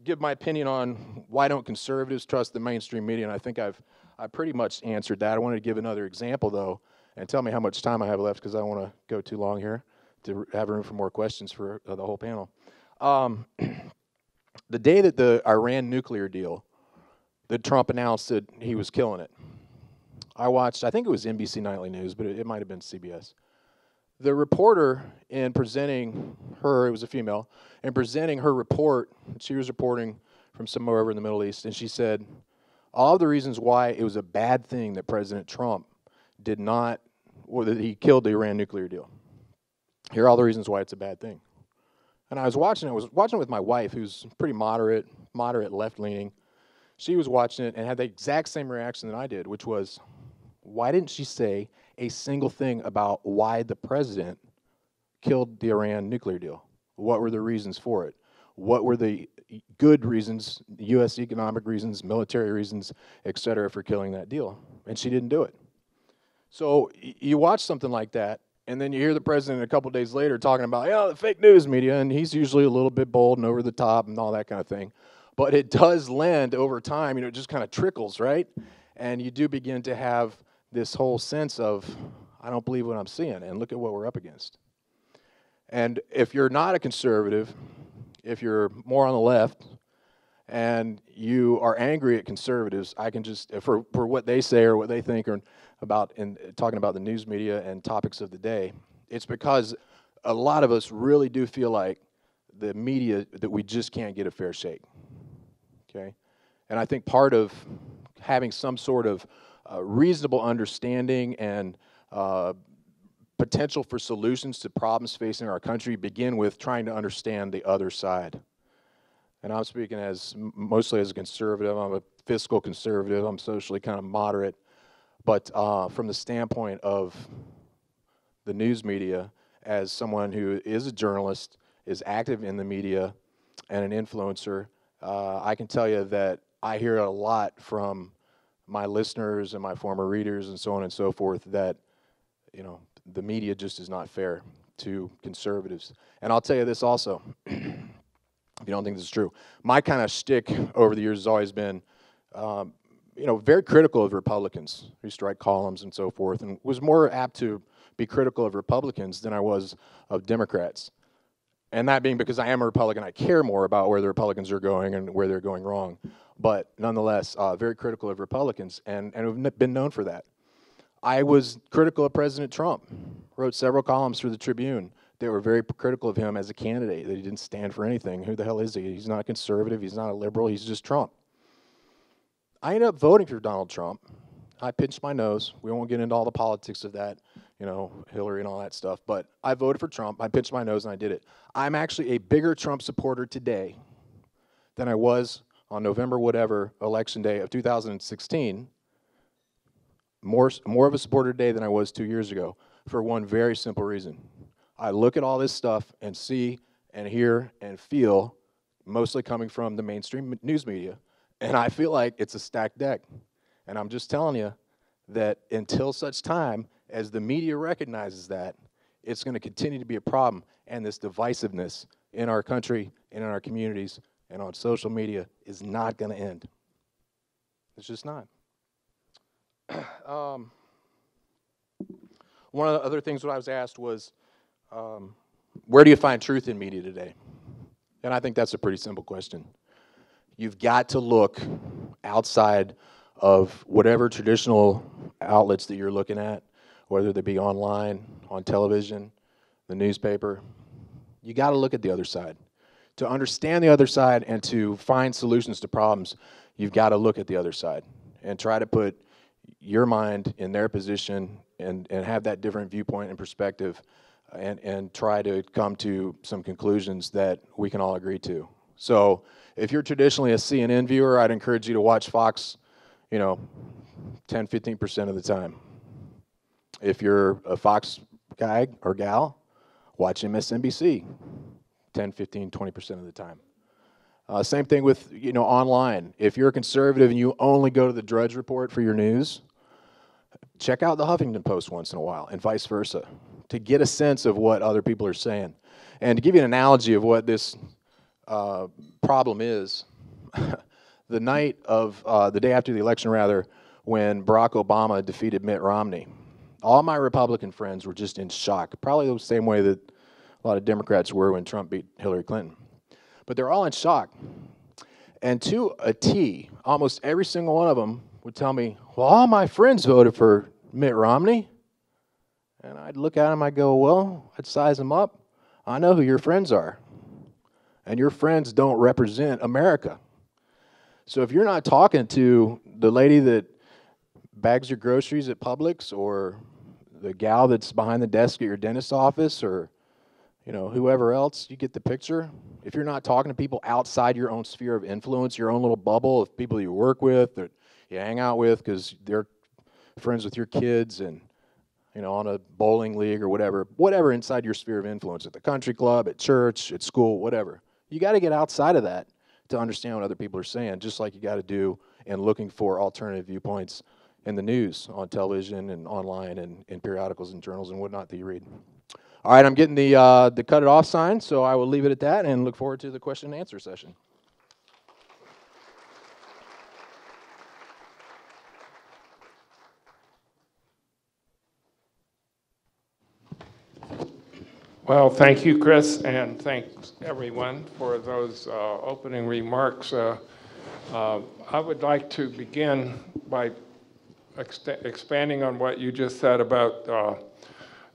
give my opinion on why don't conservatives trust the mainstream media, and I think I've I pretty much answered that. I wanted to give another example, though, and tell me how much time I have left, because I don't want to go too long here to have room for more questions for uh, the whole panel. Um, the day that the Iran nuclear deal, that Trump announced that he was killing it, I watched, I think it was N B C Nightly News, but it, it might have been C B S. The reporter, in presenting her, it was a female, in presenting her report, she was reporting from somewhere over in the Middle East, and she said, all the reasons why it was a bad thing that President Trump did not, or that he killed the Iran nuclear deal. Here are all the reasons why it's a bad thing. And I was watching, I was watching it with my wife, who's pretty moderate, moderate left-leaning. She was watching it and had the exact same reaction that I did, which was, why didn't she say a single thing about why the president killed the Iran nuclear deal? What were the reasons for it? What were the good reasons, U S economic reasons, military reasons, et cetera, for killing that deal? And she didn't do it. So you watch something like that, and then you hear the president a couple days later talking about, yeah, the fake news media, and he's usually a little bit bold and over the top and all that kind of thing. But it does lend over time, you know, it just kind of trickles, right? And you do begin to have this whole sense of, I don't believe what I'm seeing, and look at what we're up against. And if you're not a conservative, if you're more on the left, and you are angry at conservatives, I can just, for, for what they say or what they think or about in talking about the news media and topics of the day, it's because a lot of us really do feel like the media, that we just can't get a fair shake, okay? And I think part of having some sort of Uh, reasonable understanding and uh, potential for solutions to problems facing our country begin with trying to understand the other side. And I'm speaking as mostly as a conservative. I'm a fiscal conservative. I'm socially kind of moderate. But uh, from the standpoint of the news media, as someone who is a journalist, is active in the media, and an influencer, uh, I can tell you that I hear a lot from my listeners and my former readers and so on and so forth that, you know, the media just is not fair to conservatives. And I'll tell you this also, if you don't think this is true, my kind of shtick over the years has always been, um, you know, very critical of Republicans. I used to write columns and so forth, and was more apt to be critical of Republicans than I was of Democrats. And that being because I am a Republican, I care more about where the Republicans are going and where they're going wrong. But nonetheless, uh, very critical of Republicans, and, and have been known for that. I was critical of President Trump, wrote several columns for the Tribune. They were very critical of him as a candidate, that he didn't stand for anything. Who the hell is he? He's not a conservative, he's not a liberal, he's just Trump. I ended up voting for Donald Trump. I pinched my nose. We won't get into all the politics of that, you know, Hillary and all that stuff, but I voted for Trump, I pinched my nose and I did it. I'm actually a bigger Trump supporter today than I was on November whatever, election day of two thousand sixteen, more, more of a supporter today than I was two years ago, for one very simple reason. I look at all this stuff and see and hear and feel, mostly coming from the mainstream news media, and I feel like it's a stacked deck. And I'm just telling you that until such time as the media recognizes that, it's going to continue to be a problem, and this divisiveness in our country and in our communities and on social media is not going to end. It's just not. Um, one of the other things that I was asked was, um, where do you find truth in media today? And I think that's a pretty simple question. You've got to look outside of whatever traditional outlets that you're looking at, whether they be online, on television, the newspaper. You got to look at the other side. To understand the other side and to find solutions to problems, you've got to look at the other side and try to put your mind in their position and, and have that different viewpoint and perspective and, and try to come to some conclusions that we can all agree to. So if you're traditionally a C N N viewer, I'd encourage you to watch Fox, you know, ten, fifteen percent of the time. If you're a Fox guy or gal, watch M S N B C ten, fifteen, twenty percent of the time. Uh, same thing with, you know, online. If you're a conservative and you only go to the Drudge Report for your news, check out the Huffington Post once in a while, and vice versa, to get a sense of what other people are saying. And to give you an analogy of what this uh, problem is, the night of, uh, the day after the election, rather, when Barack Obama defeated Mitt Romney, all my Republican friends were just in shock, probably the same way that a lot of Democrats were when Trump beat Hillary Clinton. But they're all in shock. And to a T, almost every single one of them would tell me, well, all my friends voted for Mitt Romney. And I'd look at him, I'd go, well, I'd size him up. I know who your friends are. And your friends don't represent America. So if you're not talking to the lady that bags your groceries at Publix, or the gal that's behind the desk at your dentist's office, or, you know, whoever else, you get the picture. If you're not talking to people outside your own sphere of influence, your own little bubble of people you work with, that you hang out with because they're friends with your kids and, you know, on a bowling league or whatever, whatever inside your sphere of influence, at the country club, at church, at school, whatever. You got to get outside of that to understand what other people are saying, just like you got to do in looking for alternative viewpoints in the news, on television and online and in periodicals and journals and whatnot that you read. All right, I'm getting the, uh, the cut it off sign, so I will leave it at that and look forward to the question and answer session. Well, thank you, Chris, and thanks everyone for those uh, opening remarks. Uh, uh, I would like to begin by ex expanding on what you just said about uh,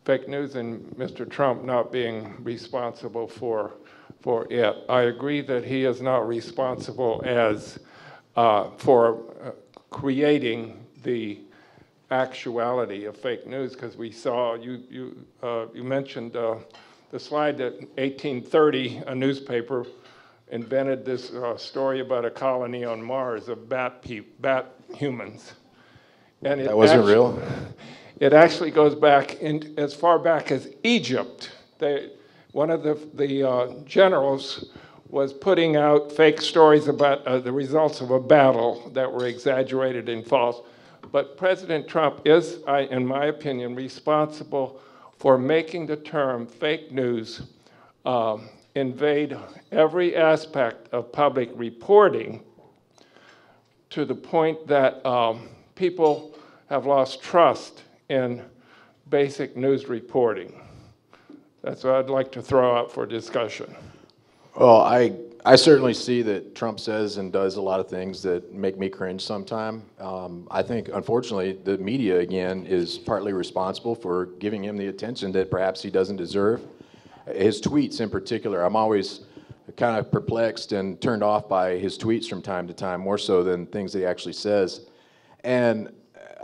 fake news and Mister Trump not being responsible for, for it. I agree that he is not responsible as, uh, for uh, creating the actuality of fake news, because we saw, you, you, uh, you mentioned uh, the slide that eighteen thirty, a newspaper invented this uh, story about a colony on Mars of bat, pe bat humans. And it that wasn't actually, real? It actually goes back in, as far back as Egypt. They, one of the, the uh, generals was putting out fake stories about uh, the results of a battle that were exaggerated and false. But President Trump is, I, in my opinion, responsible for making the term fake news uh, invade every aspect of public reporting, to the point that um, people have lost trust in basic news reporting. That's what I'd like to throw out for discussion. Well, I, I certainly see that Trump says and does a lot of things that make me cringe sometime. Um, I think, unfortunately, the media, again, is partly responsible for giving him the attention that perhaps he doesn't deserve. His tweets in particular, I'm always kind of perplexed and turned off by his tweets from time to time, more so than things that he actually says. And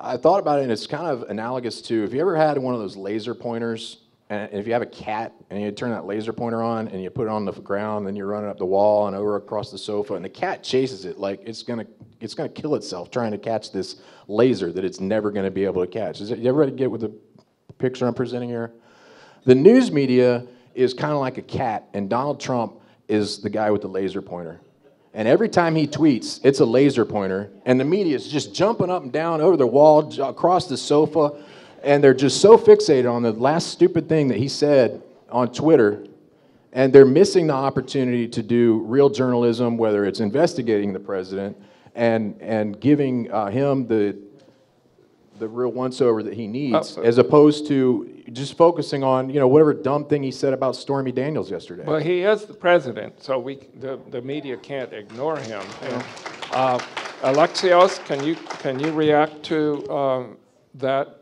I thought about it, and it's kind of analogous to, if you ever had one of those laser pointers, and if you have a cat, and you turn that laser pointer on, and you put it on the ground, then you're running up the wall and over across the sofa, and the cat chases it like it's gonna, it's gonna kill itself trying to catch this laser that it's never gonna be able to catch. Is it, you ever get with the picture I'm presenting here? The news media is kind of like a cat, and Donald Trump is the guy with the laser pointer. And every time he tweets, it's a laser pointer, and the media is just jumping up and down, over the wall, across the sofa, And they're just so fixated on the last stupid thing that he said on Twitter, and they're missing the opportunity to do real journalism, whether it's investigating the president and, and giving uh, him the, the real once-over that he needs, oh, as opposed to just focusing on, you know, whatever dumb thing he said about Stormy Daniels yesterday. Well, he is the president, so we, the, the media can't ignore him. And, uh, Alexios, can you, can you react to um, that?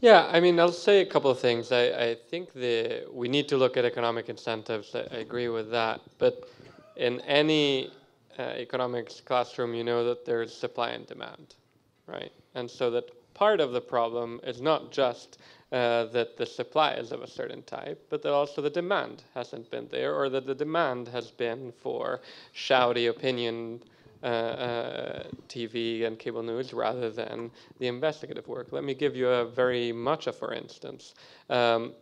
Yeah, I mean, I'll say a couple of things. I, I think the, we need to look at economic incentives. I, I agree with that. But in any uh, economics classroom, you know that there's supply and demand, right? And so that part of the problem is not just uh, that the supply is of a certain type, but that also the demand hasn't been there, or that the demand has been for shouty opinion Uh, uh, T V and cable news rather than the investigative work. Let me give you a very much a for instance. A um,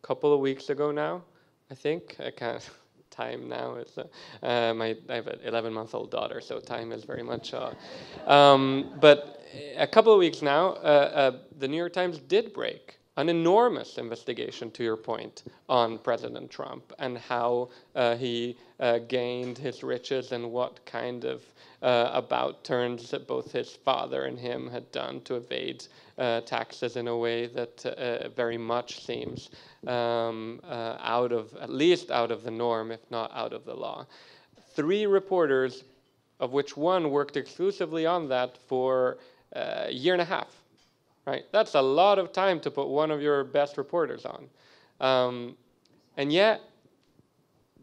couple of weeks ago now, I think, I can't, time now is, uh, uh, my, I have an eleven month old daughter, so time is very much, uh, um, but a couple of weeks now, uh, uh, the New York Times did break an enormous investigation, to your point, on President Trump and how uh, he uh, gained his riches and what kind of uh, about turns that both his father and him had done to evade uh, taxes in a way that uh, very much seems um, uh, out of, at least out of the norm, if not out of the law. Three reporters, of which one worked exclusively on that for uh, a year and a half. Right? That's a lot of time to put one of your best reporters on. Um, and yet,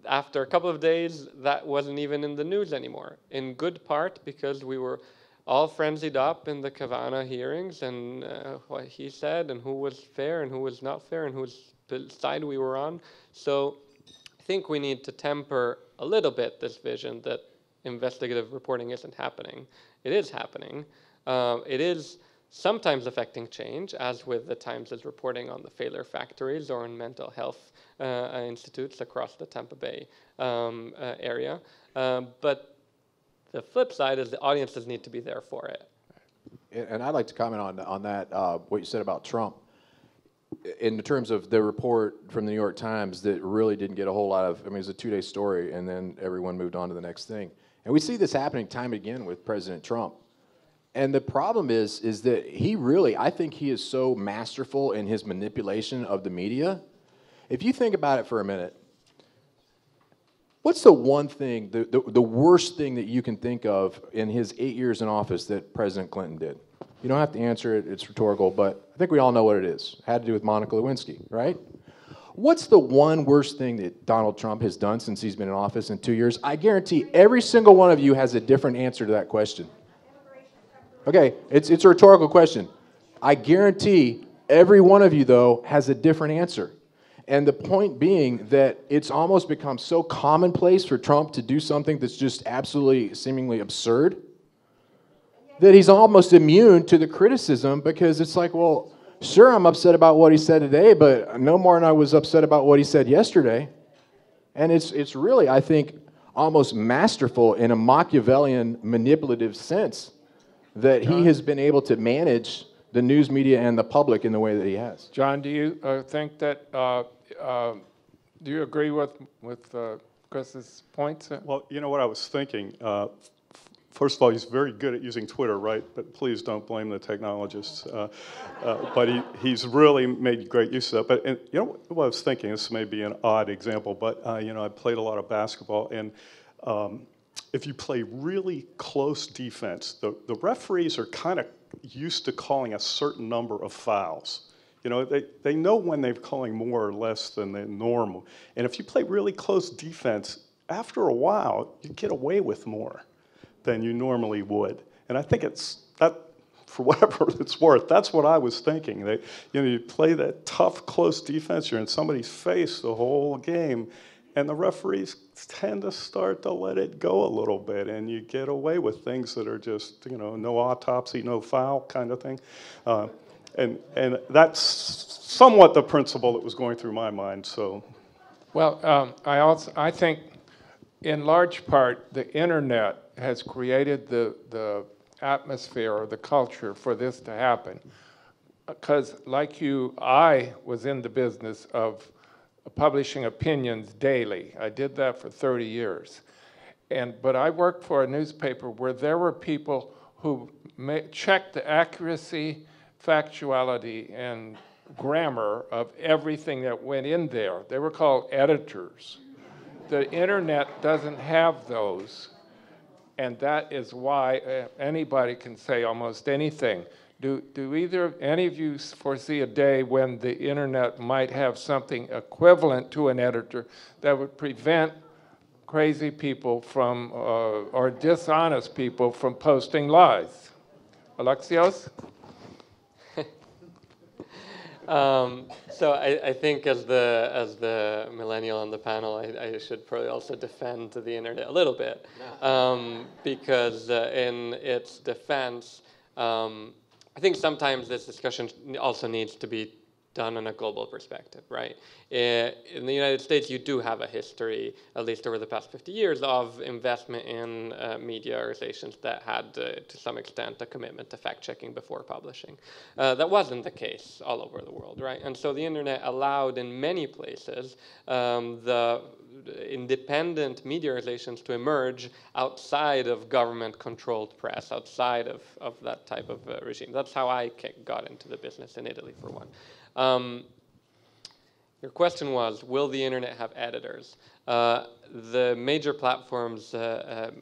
after a couple of days, that wasn't even in the news anymore, in good part because we were all frenzied up in the Kavanaugh hearings and uh, what he said and who was fair and who was not fair and whose side we were on. So I think we need to temper a little bit this vision that investigative reporting isn't happening. It is happening. Uh, it is sometimes affecting change, as with the Times' reporting on the failure factories or on mental health uh, institutes across the Tampa Bay um, uh, area. Um, but the flip side is the audiences need to be there for it. And, and I'd like to comment on, on that, uh, what you said about Trump. In terms of the report from the New York Times that really didn't get a whole lot of, I mean, it was a two-day story, and then everyone moved on to the next thing. And we see this happening time and again with President Trump. And the problem is, is that he really, I think he is so masterful in his manipulation of the media. If you think about it for a minute, what's the one thing, the, the, the worst thing that you can think of in his eight years in office that President Clinton did? You don't have to answer it, it's rhetorical, but I think we all know what it is. It had to do with Monica Lewinsky, right? What's the one worst thing that Donald Trump has done since he's been in office in two years? I guarantee every single one of you has a different answer to that question. Okay, it's, it's a rhetorical question. I guarantee every one of you, though, has a different answer. And the point being that it's almost become so commonplace for Trump to do something that's just absolutely seemingly absurd that he's almost immune to the criticism because it's like, well, sure, I'm upset about what he said today, but no more than I was upset about what he said yesterday. And it's, it's really, I think, almost masterful in a Machiavellian manipulative sense that John, he has been able to manage the news media and the public in the way that he has. John, do you uh, think that, uh, uh, do you agree with, with uh, Chris's points? Well, you know what I was thinking. Uh, first of all, he's very good at using Twitter, right? But please don't blame the technologists. Uh, uh, but he, he's really made great use of that. But and, you know what I was thinking, this may be an odd example, but uh, you know, I played a lot of basketball, and um, if you play really close defense, the, the referees are kind of used to calling a certain number of fouls. You know, they, they know when they're calling more or less than the normal. And if you play really close defense, after a while, you get away with more than you normally would. And I think it's, that, for whatever it's worth, that's what I was thinking. They, you know, you play that tough, close defense, you're in somebody's face the whole game, and the referees tend to start to let it go a little bit, and you get away with things that are just, you know, no autopsy, no foul kind of thing. Uh, and, and that's somewhat the principle that was going through my mind, so. Well, um, I, also, I think in large part the internet has created the, the atmosphere or the culture for this to happen. because like you, I was in the business of publishing opinions daily. I did that for thirty years. And, but I worked for a newspaper where there were people who checked the accuracy, factuality, and grammar of everything that went in there. They were called editors. The internet doesn't have those. And that is why anybody can say almost anything. Do, do either, any of you foresee a day when the internet might have something equivalent to an editor that would prevent crazy people from, uh, or dishonest people from posting lies? Alexios? um, so I, I think as the, as the millennial on the panel, I, I should probably also defend the internet a little bit. Um, because uh, in its defense, um, I think sometimes this discussion also needs to be done in a global perspective, right? In the United States, you do have a history, at least over the past fifty years, of investment in uh, media organizations that had, uh, to some extent, a commitment to fact-checking before publishing. Uh, that wasn't the case all over the world, right? And so the internet allowed, in many places, um, the independent media organizations to emerge outside of government-controlled press, outside of, of that type of uh, regime. That's how I got into the business in Italy, for one. Um, your question was, will the internet have editors? Uh, the major platforms' uh, uh,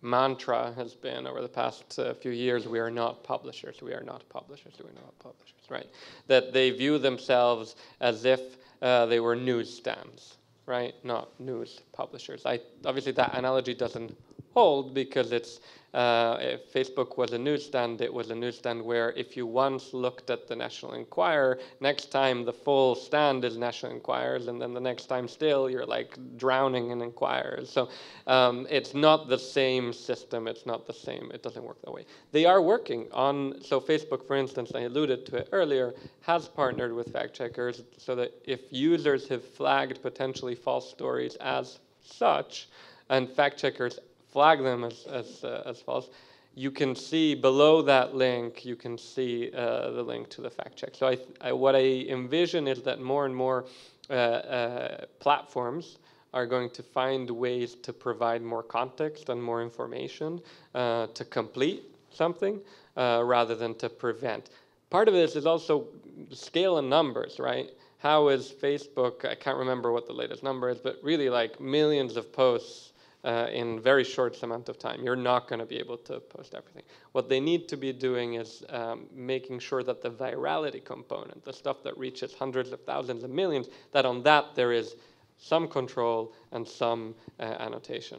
mantra has been over the past uh, few years, we are not publishers, we are not publishers, we are not publishers, right? That they view themselves as if uh, they were newsstands, right? Not news publishers. I, obviously that analogy doesn't hold because it's, Uh, if Facebook was a newsstand, it was a newsstand where if you once looked at the National Enquirer, next time the full stand is National Enquirers, and then the next time still you're like drowning in Enquirers. So um, it's not the same system, it's not the same, it doesn't work that way. They are working on, so Facebook, for instance, I alluded to it earlier, has partnered with fact checkers so that if users have flagged potentially false stories as such, and fact checkers flag them as, as, uh, as false, you can see below that link, you can see uh, the link to the fact check. So I, I, what I envision is that more and more uh, uh, platforms are going to find ways to provide more context and more information uh, to complete something uh, rather than to prevent. Part of this is also scale and numbers, right? How is Facebook, I can't remember what the latest number is, but really like millions of posts Uh, in very short amount of time. You're not going to be able to post everything. What they need to be doing is um, making sure that the virality component, the stuff that reaches hundreds of thousands and millions, that on that there is some control and some uh, annotation.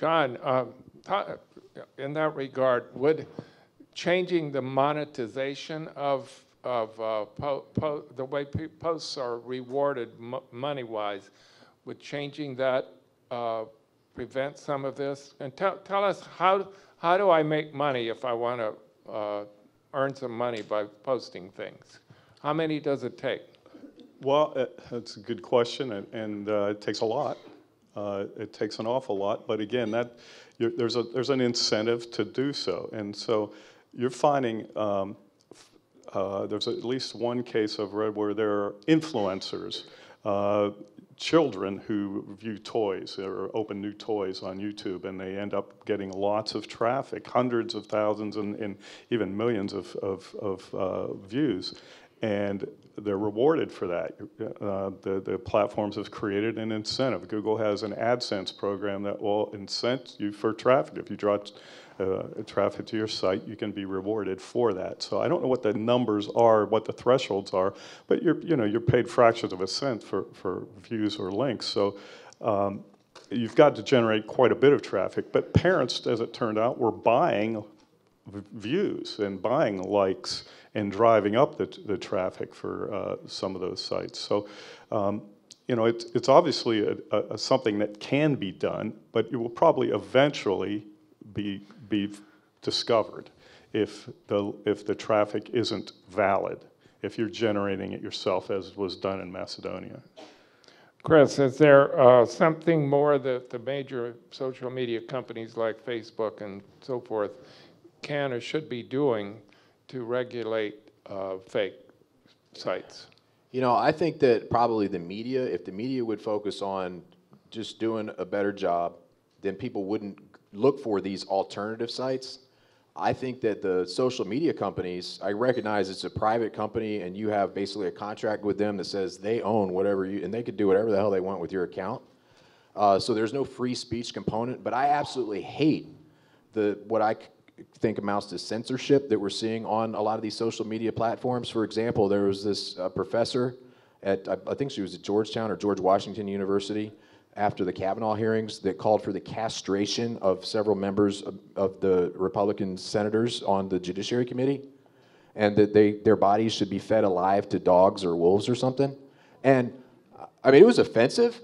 John, um, in that regard, would changing the monetization of, of uh, po po the way posts are rewarded m money-wise, would changing that uh, prevent some of this? And tell, tell us, how, how do I make money if I want to uh, earn some money by posting things? How many does it take? Well, uh, that's a good question, and, and uh, it takes a lot. Uh, it takes an awful lot, but again, that you're, there's, a, there's an incentive to do so. And so you're finding um, uh, there's at least one case I've read where there are influencers, uh, children who view toys or open new toys on YouTube, and they end up getting lots of traffic, hundreds of thousands and, and even millions of, of, of uh, views. And they're rewarded for that. Uh, the, the platforms have created an incentive. Google has an AdSense program that will incent you for traffic. If you draw uh, traffic to your site, you can be rewarded for that. So I don't know what the numbers are, what the thresholds are, but you're, you know, you're paid fractions of a cent for, for views or links. So um, you've got to generate quite a bit of traffic. But parents, as it turned out, were buying views and buying likes and driving up the, the traffic for uh, some of those sites. So, um, you know, it, it's obviously a, a, something that can be done, but it will probably eventually be, be discovered if the, if the traffic isn't valid, if you're generating it yourself, as was done in Macedonia. Chris, is there uh, something more that the major social media companies like Facebook and so forth can or should be doing to regulate uh, fake sites? You know, I think that probably the media, if the media would focus on just doing a better job, then people wouldn't look for these alternative sites. I think that the social media companies, I recognize it's a private company and you have basically a contract with them that says they own whatever you, and they could do whatever the hell they want with your account. Uh, so there's no free speech component, but I absolutely hate the, what I think amounts to censorship that we're seeing on a lot of these social media platforms. For example, there was this uh, professor at, I, I think she was at Georgetown or George Washington University, after the Kavanaugh hearings that called for the castration of several members of, of the Republican senators on the Judiciary Committee, and that they, their bodies should be fed alive to dogs or wolves or something. And I mean, it was offensive,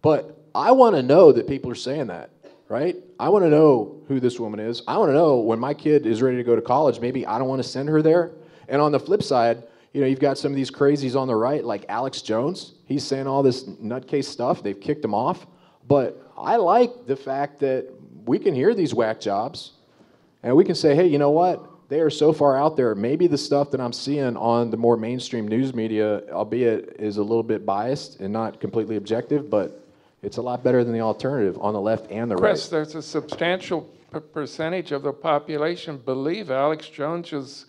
but I wanna know that people are saying that, right? I wanna know who this woman is. I wanna know when my kid is ready to go to college, maybe I don't wanna send her there. And on the flip side, you know, you've got some of these crazies on the right, like Alex Jones. He's saying all this nutcase stuff. They've kicked him off. But I like the fact that we can hear these whack jobs, and we can say, hey, you know what? They are so far out there. Maybe the stuff that I'm seeing on the more mainstream news media, albeit is a little bit biased and not completely objective, but it's a lot better than the alternative on the left and the right. Chris, there's a substantial percentage of the population believe Alex Jones is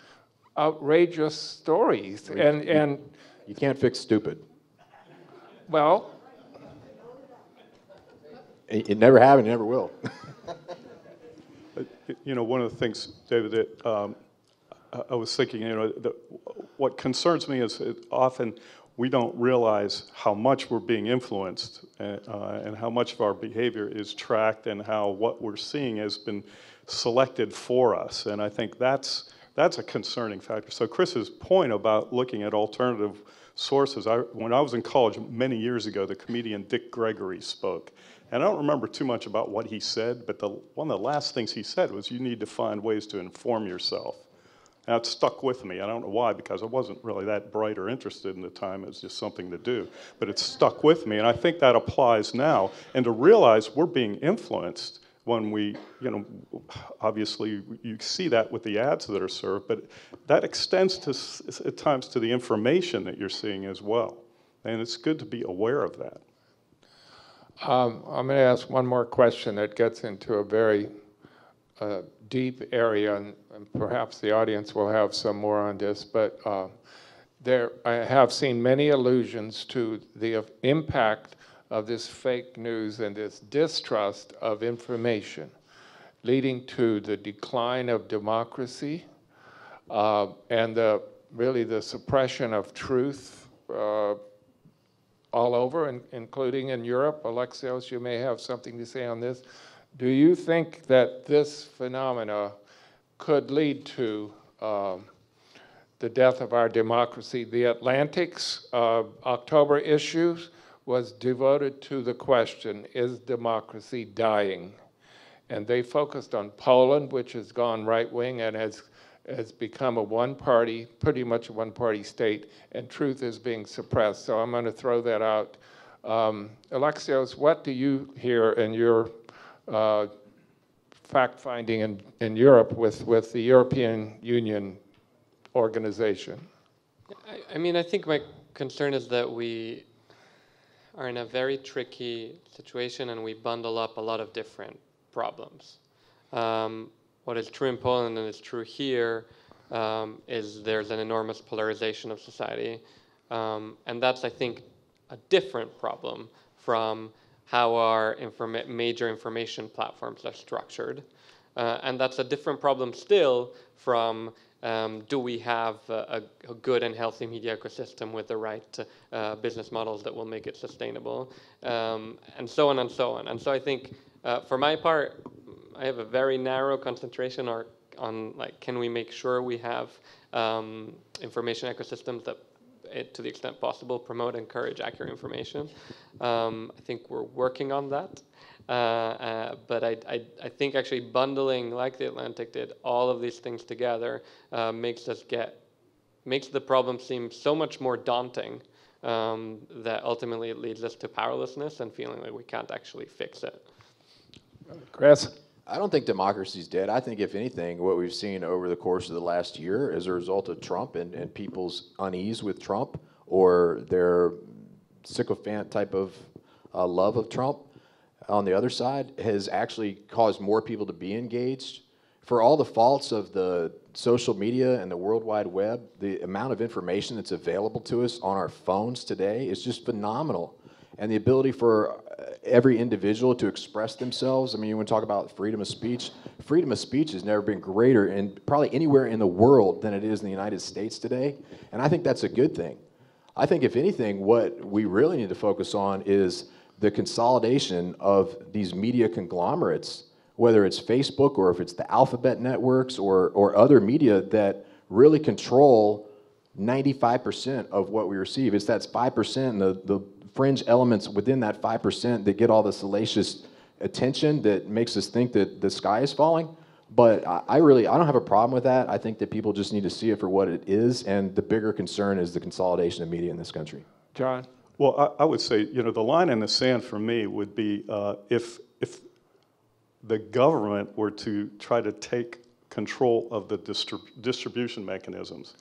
outrageous stories, I mean, and, and... You can't fix stupid. Well... It, it never happened, it never will. You know, one of the things, David, that um, I, I was thinking, you know, the, what concerns me is it often we don't realize how much we're being influenced and, uh, and how much of our behavior is tracked and how what we're seeing has been selected for us. And I think that's That's a concerning factor. So Chris's point about looking at alternative sources, I, when I was in college many years ago, the comedian Dick Gregory spoke. And I don't remember too much about what he said, but the, one of the last things he said was, you need to find ways to inform yourself. And that stuck with me. I don't know why, because I wasn't really that bright or interested in the time. It was just something to do. But it stuck with me, and I think that applies now. And to realize we're being influenced when we, you know, obviously you see that with the ads that are served, but that extends to, at times, to the information that you're seeing as well. And it's good to be aware of that. Um, I'm gonna ask one more question that gets into a very uh, deep area, and, and perhaps the audience will have some more on this, but uh, there, I have seen many allusions to the impact of this fake news and this distrust of information, leading to the decline of democracy uh, and the, really the suppression of truth uh, all over, in, including in Europe. Alexios, you may have something to say on this. Do you think that this phenomena could lead to um, the death of our democracy? The Atlantic's uh, October issues was devoted to the question, is democracy dying? And they focused on Poland, which has gone right-wing and has, has become a one-party, pretty much a one-party state, and truth is being suppressed. So I'm gonna throw that out. Um, Alexios, what do you hear in your uh, fact-finding in, in Europe with, with the European Union organization? I, I mean, I think my concern is that we are in a very tricky situation, and we bundle up a lot of different problems. Um, what is true in Poland and is true here um, is there's an enormous polarization of society. Um, and that's, I think, a different problem from how our informa- major information platforms are structured. Uh, and that's a different problem still from Um, do we have a, a good and healthy media ecosystem with the right uh, business models that will make it sustainable, um, and so on and so on. And so I think, uh, for my part, I have a very narrow concentration or, on, like, can we make sure we have um, information ecosystems that, it, to the extent possible, promote and encourage accurate information. Um, I think we're working on that. Uh, uh, but I, I, I think actually bundling, like the Atlantic did, all of these things together uh, makes us get, makes the problem seem so much more daunting um, that ultimately it leads us to powerlessness and feeling like we can't actually fix it. Chris? I don't think democracy's dead. I think, if anything, what we've seen over the course of the last year as a result of Trump and, and people's unease with Trump or their sycophant type of uh, love of Trump on the other side has actually caused more people to be engaged. For all the faults of the social media and the World Wide Web, the amount of information that's available to us on our phones today is just phenomenal. And the ability for every individual to express themselves, I mean, you want to talk about freedom of speech, freedom of speech has never been greater in probably anywhere in the world than it is in the United States today. And I think that's a good thing. I think, if anything, what we really need to focus on is the consolidation of these media conglomerates, whether it's Facebook or if it's the alphabet networks or, or other media that really control ninety-five percent of what we receive. It's that five percent and the, the fringe elements within that five percent that get all the salacious attention that makes us think that the sky is falling. But I, I really, I don't have a problem with that. I think that people just need to see it for what it is, and the bigger concern is the consolidation of media in this country. John? Well, I, I would say, you know, the line in the sand for me would be uh, if, if the government were to try to take control of the distrib- distribution mechanisms.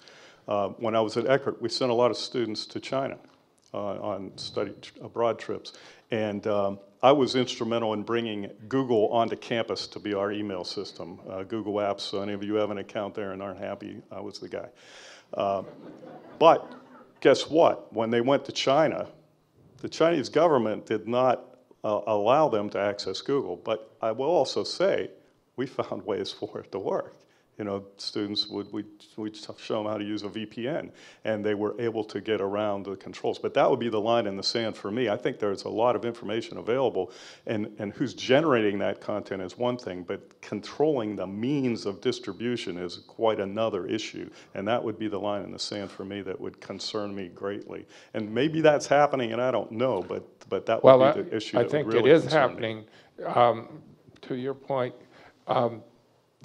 Uh, when I was at Eckerd, we sent a lot of students to China uh, on study abroad trips. And um, I was instrumental in bringing Google onto campus to be our email system. Uh, Google Apps, so any of you have an account there and aren't happy, I was the guy. Uh, but guess what? When they went to China, the Chinese government did not Uh, allow them to access Google. But I will also say, we found ways for it to work. You know, students would, we'd, we'd show them how to use a V P N, and they were able to get around the controls. But that would be the line in the sand for me. I think there's a lot of information available, and, and who's generating that content is one thing, but controlling the means of distribution is quite another issue. And that would be the line in the sand for me that would concern me greatly. And maybe that's happening, and I don't know, but But that would well, be the issue. I, I think really it is happening. Um, to your point, um,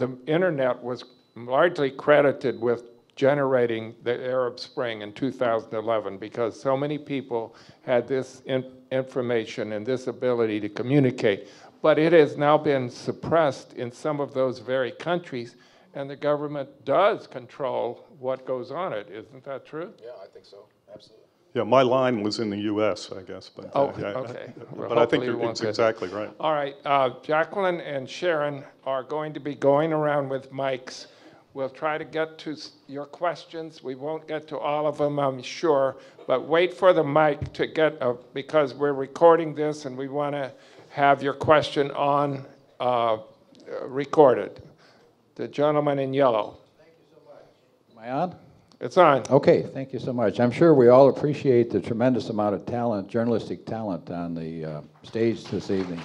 the internet was largely credited with generating the Arab Spring in two thousand eleven because so many people had this in information and this ability to communicate. But it has now been suppressed in some of those very countries, and the government does control what goes on it. Isn't that true? Yeah, I think so. Absolutely. Yeah, my line was in the U S, I guess, but, oh, uh, okay. I, well, but I think you're exactly right. All right, uh, Jacqueline and Sharon are going to be going around with mics. We'll try to get to your questions. We won't get to all of them, I'm sure, but wait for the mic to get, a, because we're recording this and we want to have your question on uh, recorded. The gentleman in yellow. Thank you so much. Am I on? It's on. Okay, thank you so much. I'm sure we all appreciate the tremendous amount of talent, journalistic talent, on the uh, stage this evening.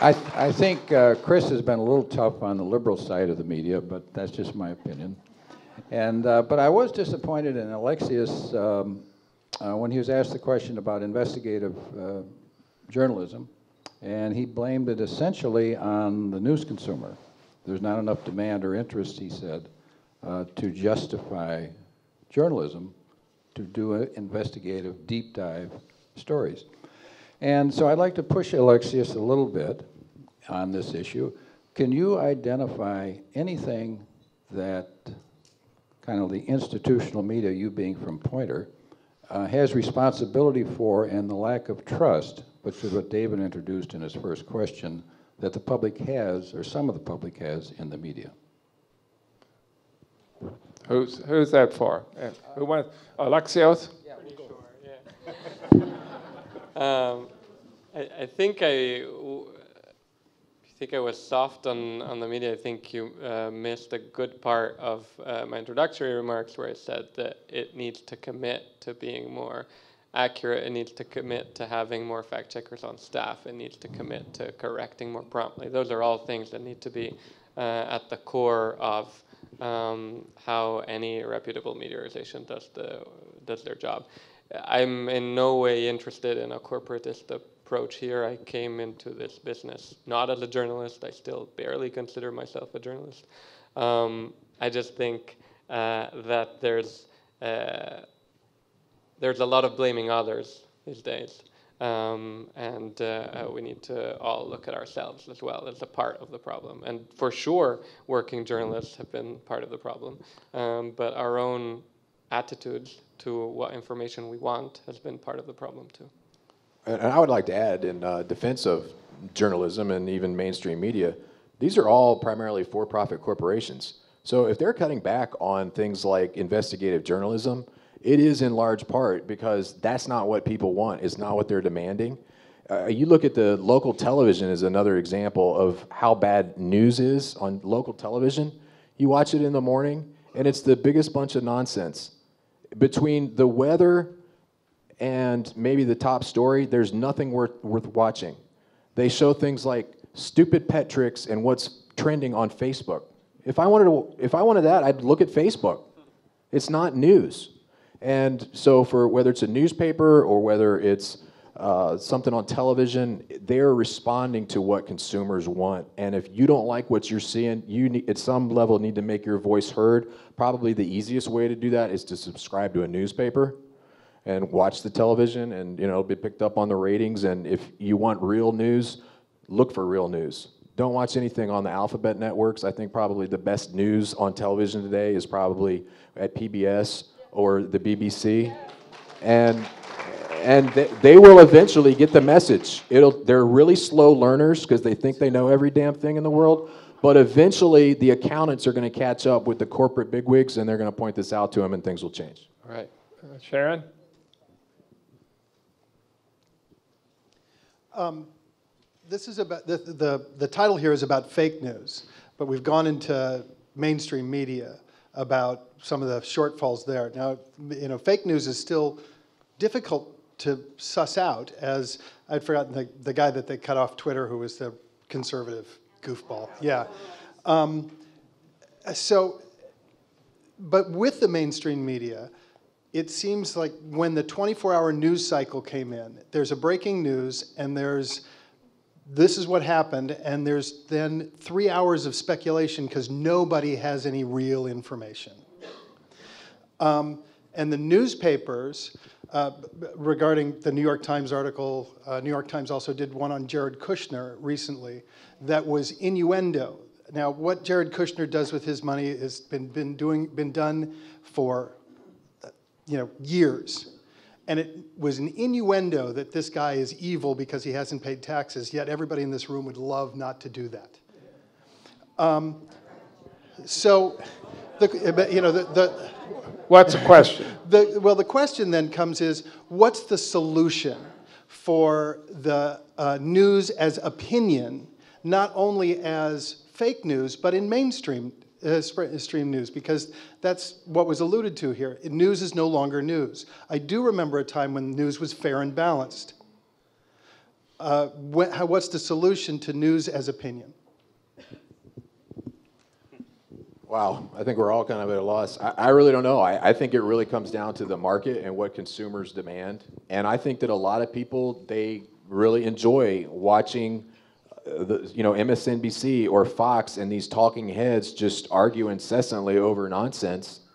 I, th I think uh, Chris has been a little tough on the liberal side of the media, but that's just my opinion. And, uh, but I was disappointed in Alexios um, uh, when he was asked the question about investigative uh, journalism, and he blamed it essentially on the news consumer. There's not enough demand or interest, he said, uh, to justify journalism to do investigative deep dive stories. And so I'd like to push Alexios a little bit on this issue. Can you identify anything that kind of the institutional media, you being from Poynter, uh, has responsibility for, and the lack of trust, which is what David introduced in his first question, that the public has, or some of the public has, in the media? Who's, who's that for? Uh, Who wants, Alexios? Yeah, pretty sure, yeah. um, I, I think I, I think I was soft on, on the media. I think you uh, missed a good part of uh, my introductory remarks where I said that it needs to commit to being more accurate, it needs to commit to having more fact checkers on staff, it needs to commit to correcting more promptly. Those are all things that need to be uh, at the core of um, how any reputable media organization does, the, does their job. I'm in no way interested in a corporatist approach here. I came into this business not as a journalist. I still barely consider myself a journalist. Um, I just think uh, that there's uh, There's a lot of blaming others these days, Um, and uh, we need to all look at ourselves as well as a part of the problem. And for sure, working journalists have been part of the problem. Um, but our own attitudes to what information we want has been part of the problem too. And I would like to add, in uh, defense of journalism and even mainstream media, these are all primarily for-profit corporations. So if they're cutting back on things like investigative journalism, it is in large part because that's not what people want. It's not what they're demanding. Uh, you look at the local television as another example of how bad news is on local television. You watch it in the morning, and it's the biggest bunch of nonsense. Between the weather and maybe the top story, there's nothing worth, worth watching. They show things like stupid pet tricks and what's trending on Facebook. If I wanted to, if I wanted that, I'd look at Facebook. It's not news. And so for whether it's a newspaper or whether it's uh, something on television, they're responding to what consumers want. And if you don't like what you're seeing, you need, at some level need to make your voice heard. Probably the easiest way to do that is to subscribe to a newspaper and watch the television and, you know, be picked up on the ratings. And if you want real news, look for real news. Don't watch anything on the alphabet networks. I think probably the best news on television today is probably at P B S or the B B C, and and they, they will eventually get the message. It'll, they're really slow learners because they think they know every damn thing in the world, but eventually the accountants are going to catch up with the corporate bigwigs and they're going to point this out to them and things will change. All right, uh, Sharon? Um, this is about, the, the, the title here is about fake news, but we've gone into mainstream media about some of the shortfalls there. Now, you know, fake news is still difficult to suss out, as I'd forgotten the, the guy that they cut off Twitter who was the conservative goofball. Yeah. Um, so, but with the mainstream media, it seems like when the twenty-four hour news cycle came in, there's a breaking news and there's this is what happened, and there's then three hours of speculation because nobody has any real information. Um, and the newspapers, uh, regarding the New York Times article, uh, New York Times also did one on Jared Kushner recently that was innuendo. Now, what Jared Kushner does with his money has been, been, doing, been done for you know, years. And it was an innuendo that this guy is evil because he hasn't paid taxes, yet everybody in this room would love not to do that. Um, so, the, you know, the, the... What's the question? The, well, the question then comes is, what's the solution for the uh, news as opinion, not only as fake news, but in mainstream Uh, stream news, because that's what was alluded to here. News is no longer news. I do remember a time when news was fair and balanced. Uh, what, how, what's the solution to news as opinion? Wow, I think we're all kind of at a loss. I, I really don't know. I, I think it really comes down to the market and what consumers demand. And I think that a lot of people, they really enjoy watching The, you know, M S N B C or Fox and these talking heads just argue incessantly over nonsense,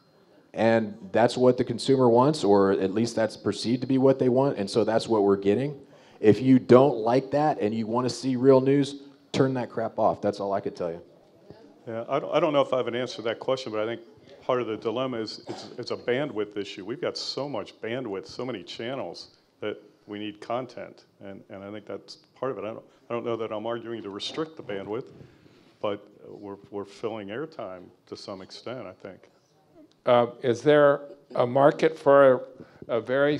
and that's what the consumer wants, or at least that's perceived to be what they want, and so that's what we're getting. If you don't like that and you want to see real news, turn that crap off. That's all I could tell you. Yeah, I don't, I don't know if I have an answer to that question, but I think part of the dilemma is it's, it's a bandwidth issue. We've got so much bandwidth, so many channels that we need content, and, and I think that's part of it. I don't, I don't know that I'm arguing to restrict the bandwidth, but we're, we're filling airtime to some extent, I think. Uh, is there a market for a, a very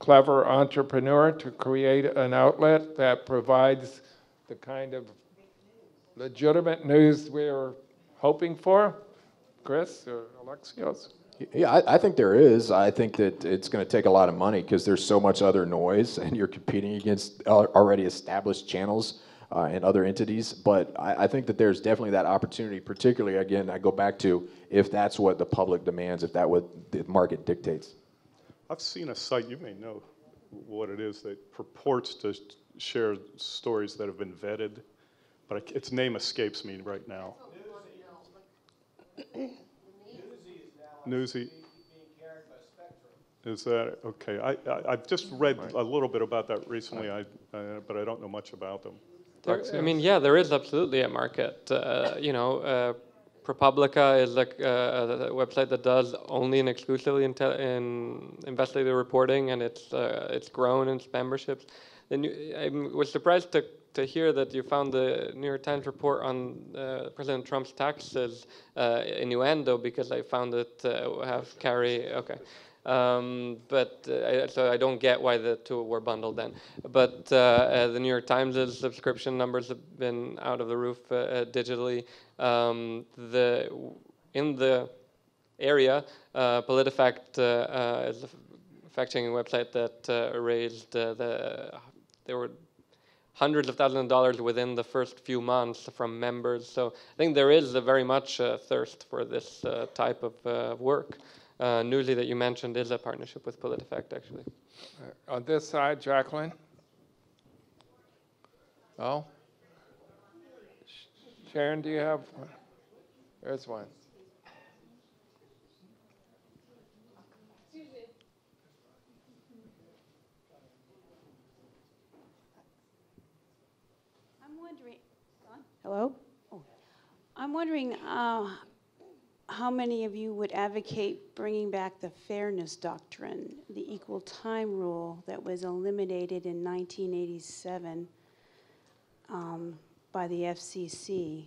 clever entrepreneur to create an outlet that provides the kind of legitimate news we're hoping for? Chris or Alexios? Yeah, I, I think there is. I think that it's going to take a lot of money because there's so much other noise and you're competing against already established channels uh, and other entities. But I, I think that there's definitely that opportunity, particularly, again, I go back to if that's what the public demands, if that's what the market dictates. I've seen a site, you may know what it is, that purports to share stories that have been vetted, but its name escapes me right now. Newsy. Is that okay? I, I I've just read right. a little bit about that recently. I, I but I don't know much about them. There, I mean, yeah, there is absolutely a market. Uh, you know, uh, ProPublica is like uh, a website that does only and exclusively in, in investigative reporting, and it's uh, it's grown in its memberships. And you, I was surprised to to hear that you found the New York Times report on uh, President Trump's taxes uh, innuendo, because I found it uh, have carry okay. Um, but uh, I, so I don't get why the two were bundled then. But uh, uh, the New York Times' subscription numbers have been out of the roof uh, uh, digitally. Um, the in the area, uh, PolitiFact uh, uh, is a fact-checking website that uh, raised uh, the uh, there were hundreds of thousands of dollars within the first few months from members. So I think there is a very much uh, thirst for this uh, type of uh, work. Uh, Newsly that you mentioned is a partnership with PolitiFact, actually. Uh, on this side, Jacqueline. Oh? Sharon, do you have one? There's one. I'm wondering, hello? Oh. I'm wondering, uh, how many of you would advocate bringing back the fairness doctrine, the equal time rule that was eliminated in nineteen eighty-seven um, by the F C C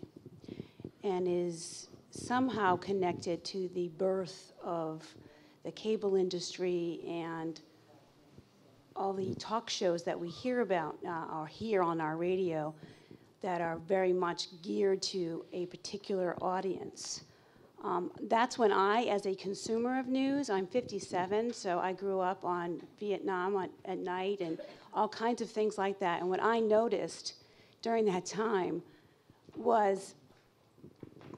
and is somehow connected to the birth of the cable industry and all the talk shows that we hear about uh, or hear on our radio that are very much geared to a particular audience? Um, that's when I, as a consumer of news, I'm fifty-seven, so I grew up on Vietnam on, at night and all kinds of things like that. And what I noticed during that time was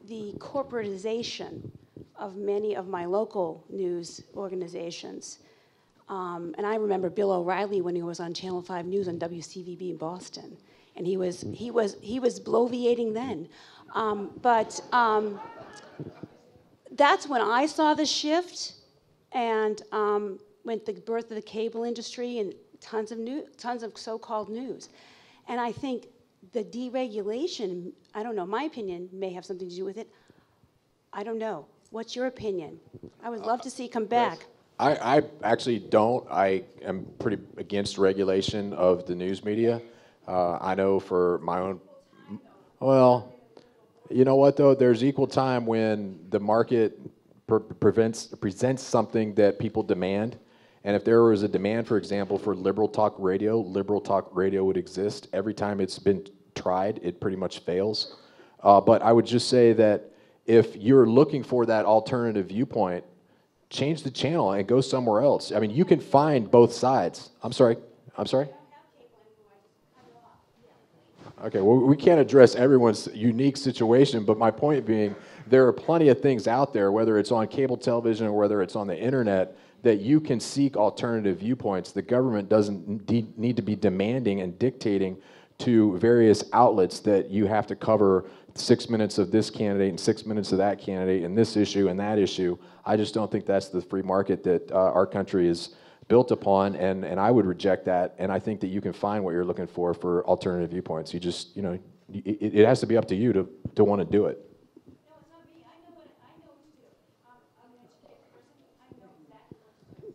the corporatization of many of my local news organizations. Um, and I remember Bill O'Reilly when he was on Channel five News on W C V B in Boston. And he was, he was, he was bloviating then. Um, but... Um, That's when I saw the shift, and um, with the birth of the cable industry and tons of new, tons of so-called news. And I think the deregulation, I don't know, my opinion may have something to do with it. I don't know. What's your opinion? I would love uh, to see it come back. Yes. I, I actually don't. I am pretty against regulation of the news media. Uh, I know for my own, well... You know what, though? There's equal time when the market pre prevents, presents something that people demand. And if there was a demand, for example, for liberal talk radio, liberal talk radio would exist. Every time it's been tried, it pretty much fails. Uh, but I would just say that if you're looking for that alternative viewpoint, change the channel and go somewhere else. I mean, you can find both sides. I'm sorry. I'm sorry? Okay, well, we can't address everyone's unique situation, but my point being, there are plenty of things out there, whether it's on cable television or whether it's on the internet, that you can seek alternative viewpoints. The government doesn't need to be demanding and dictating to various outlets that you have to cover six minutes of this candidate and six minutes of that candidate and this issue and that issue. I just don't think that's the free market that uh, our country is built upon, and, and I would reject that, and I think that you can find what you're looking for for alternative viewpoints. You just, you know, it, it has to be up to you to, to want to do it. No, it's not me. I know what I know what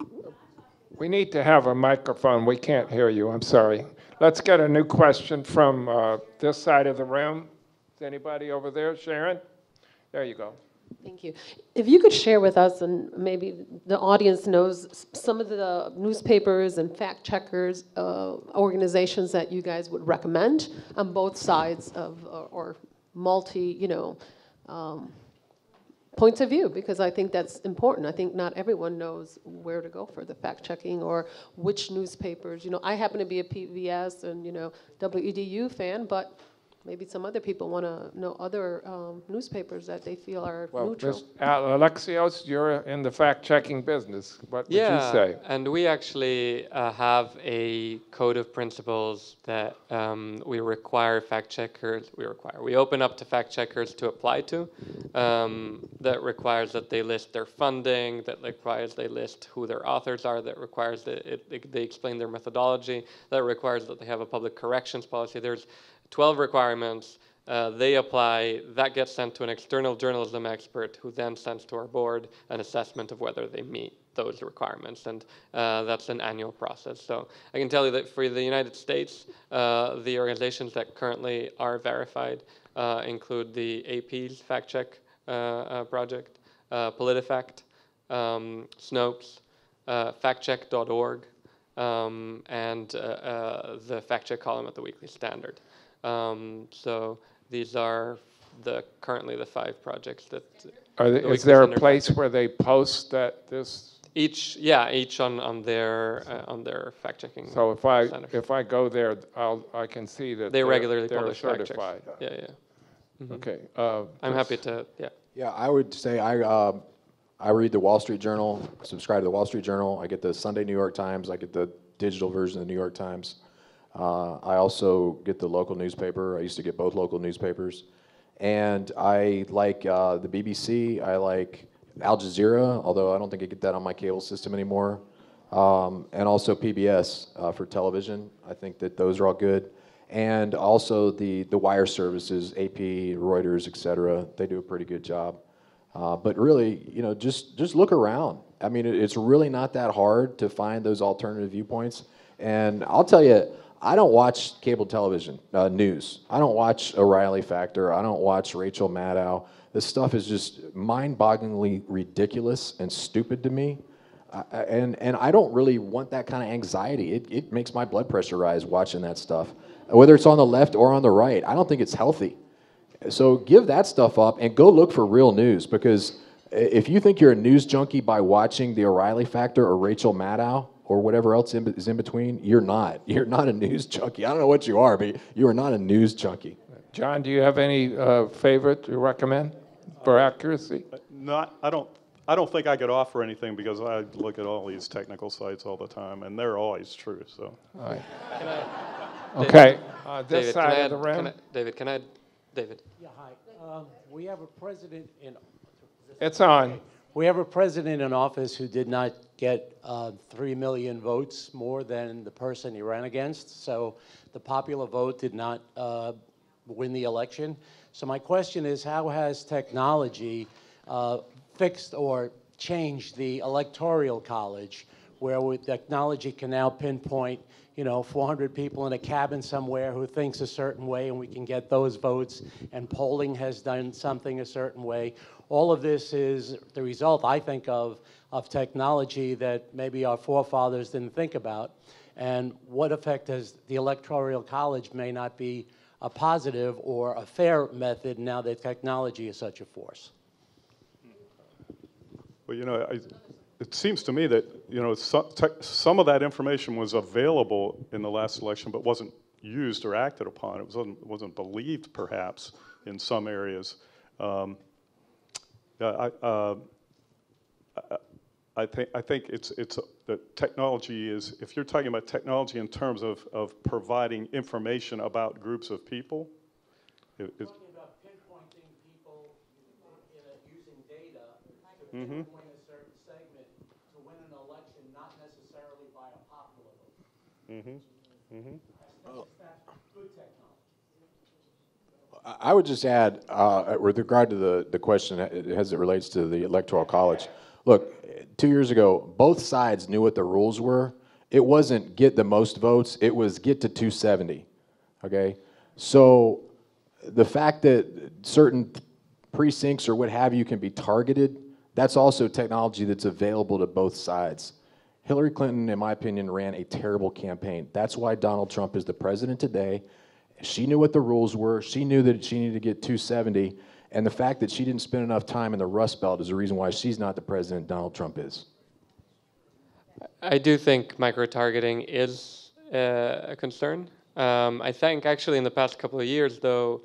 to do. Um, I'm an educated person. I know that. We need to have a microphone. We can't hear you. I'm sorry. Let's get a new question from uh, this side of the room. Is anybody over there? Sharon? There you go. Thank you. If you could share with us, and maybe the audience knows, some of the newspapers and fact-checkers uh, organizations that you guys would recommend on both sides of, or, or multi, you know, um, points of view, because I think that's important. I think not everyone knows where to go for the fact-checking or which newspapers. You know, I happen to be a P B S and, you know, W E D U fan, but maybe some other people want to know other um, newspapers that they feel are well, neutral. Alexios, you're in the fact-checking business. What would yeah, you say? Yeah, and we actually uh, have a code of principles that um, we require fact-checkers, we require, we open up to fact-checkers to apply to, um, that requires that they list their funding, that requires they list who their authors are, that requires that it, it, they explain their methodology, that requires that they have a public corrections policy. There's twelve requirements, uh, they apply, that gets sent to an external journalism expert who then sends to our board an assessment of whether they meet those requirements, and uh, that's an annual process. So I can tell you that for the United States, uh, the organizations that currently are verified uh, include the A P's Fact Check uh, uh, Project, uh, PolitiFact, um, Snopes, uh, fact check dot org, um, and uh, uh, the Fact Check column at the Weekly Standard. Um, so these are the currently the five projects that. Are they, is there a place where they post that this? Each, yeah, each on on their uh, on their fact checking. So if I center. if I go there, I'll I can see that they they're, regularly they're publish certified. Fact checks. Yeah, yeah. Mm-hmm. Okay, uh, I'm happy to. Yeah. Yeah, I would say I uh, I read the Wall Street Journal, subscribe to the Wall Street Journal. I get the Sunday New York Times. I get the digital version of the New York Times. Uh, I also get the local newspaper. I used to get both local newspapers. And I like uh, the B B C. I like Al Jazeera, although I don't think I get that on my cable system anymore. Um, and also P B S uh, for television. I think that those are all good. And also the, the wire services, A P, Reuters, et cetera. They do a pretty good job. Uh, but really, you know, just, just look around. I mean, it, it's really not that hard to find those alternative viewpoints. And I'll tell you, I don't watch cable television uh, news. I don't watch O'Reilly Factor. I don't watch Rachel Maddow. This stuff is just mind-bogglingly ridiculous and stupid to me. Uh, and, and I don't really want that kind of anxiety. It, it makes my blood pressure rise watching that stuff. Whether it's on the left or on the right, I don't think it's healthy. So give that stuff up and go look for real news, because if you think you're a news junkie by watching the O'Reilly Factor or Rachel Maddow, or whatever else in, is in between, you're not. You're not a news junkie. I don't know what you are, but you are not a news junkie. John, do you have any uh, favorite you recommend for uh, accuracy? Not. I don't. I don't think I could offer anything because I look at all these technical sites all the time, and they're always true. So. All right. Can I, okay. David, uh, this David, side of the room. Can I, David, can I? David. Yeah. Hi. Um, we have a president in. It's on. We have a president in office who did not get uh, three million votes more than the person he ran against. So the popular vote did not uh, win the election. So my question is, how has technology uh, fixed or changed the electoral college, where with technology can now pinpoint, you know, four hundred people in a cabin somewhere who thinks a certain way, and we can get those votes, and polling has done something a certain way. All of this is the result, I think, of, of technology that maybe our forefathers didn't think about. And what effect has the electoral college may not be a positive or a fair method now that technology is such a force? Well, you know, I, it seems to me that, you know, some, some of that information was available in the last election but wasn't used or acted upon. It wasn't, wasn't believed, perhaps, in some areas. Um, Uh, I, uh, I think I think it's it's uh, that technology is, if you're talking about technology in terms of, of providing information about groups of people. It, it's talking about pinpointing people in a, using data to mm-hmm. pinpoint a certain segment to win an election, not necessarily by a popular vote. Mm-hmm. Mm-hmm. That's, that's good technology. I would just add, uh, with regard to the, the question as it relates to the Electoral College, look, two years ago, both sides knew what the rules were. It wasn't get the most votes, it was get to two seventy, okay? So the fact that certain precincts or what have you can be targeted, that's also technology that's available to both sides. Hillary Clinton, in my opinion, ran a terrible campaign. That's why Donald Trump is the president today. She knew what the rules were. She knew that she needed to get two seventy. And the fact that she didn't spend enough time in the Rust Belt is the reason why she's not the president Donald Trump is. I do think micro-targeting is uh, a concern. Um, I think actually in the past couple of years, though,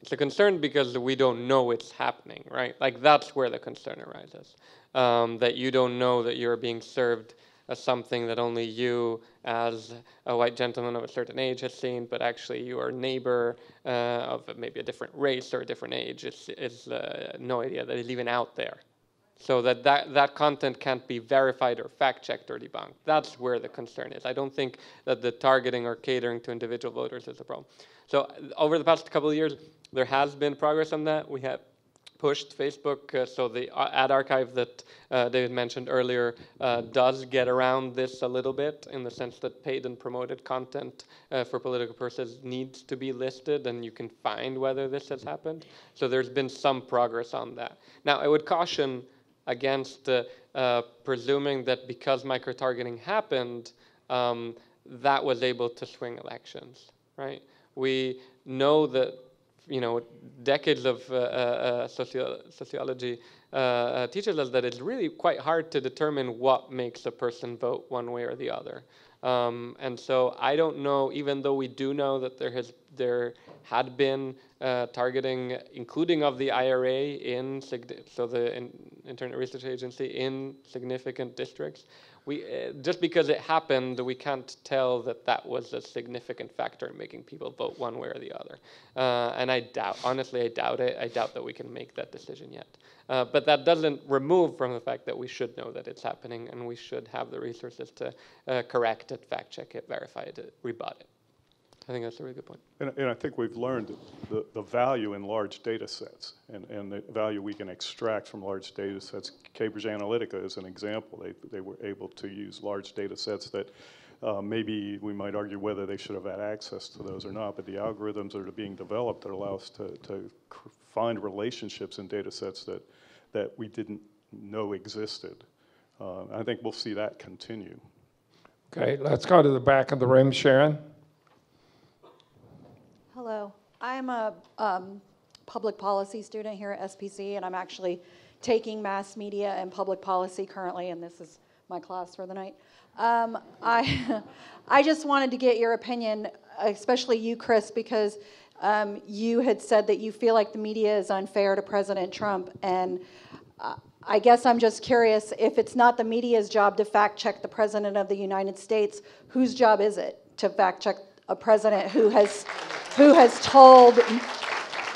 it's a concern because we don't know it's happening, right? Like that's where the concern arises, um, that you don't know that you're being served as something that only you as a white gentleman of a certain age has seen, but actually your neighbor uh, of maybe a different race or a different age is, is uh, no idea that it's even out there. So that, that that content can't be verified or fact-checked or debunked. That's where the concern is. I don't think that the targeting or catering to individual voters is a problem. So over the past couple of years, there has been progress on that. We have pushed Facebook, uh, so the ad archive that uh, David mentioned earlier uh, does get around this a little bit in the sense that paid and promoted content uh, for political purposes needs to be listed and you can find whether this has happened. So there's been some progress on that. Now, I would caution against uh, uh, presuming that because micro-targeting happened, um, that was able to swing elections, right? We know that, you know, decades of uh, uh, socio sociology uh, uh, teaches us that it's really quite hard to determine what makes a person vote one way or the other. Um, and so I don't know, even though we do know that there has there had been uh, targeting, including of the I R A in, so the in Internet Research Agency, in significant districts, we uh, just because it happened, we can't tell that that was a significant factor in making people vote one way or the other. Uh, and I doubt, honestly, I doubt it. I doubt that we can make that decision yet. Uh, but that doesn't remove from the fact that we should know that it's happening and we should have the resources to uh, correct it, fact check it, verify it, rebut it. I think that's a really good point. And, and I think we've learned the, the value in large data sets and, and the value we can extract from large data sets. Cambridge Analytica is an example. They, they were able to use large data sets that uh, maybe we might argue whether they should have had access to those or not, but the algorithms are being developed that allow us to, to find relationships in data sets that, that we didn't know existed. Uh, I think we'll see that continue. Okay, let's go to the back of the room, Sharon. Hello. I'm a um, public policy student here at S P C, and I'm actually taking mass media and public policy currently, and this is my class for the night. Um, I, I just wanted to get your opinion, especially you, Chris, because um, you had said that you feel like the media is unfair to President Trump, and uh, I guess I'm just curious, if it's not the media's job to fact-check the President of the United States, whose job is it to fact-check a president who has who has told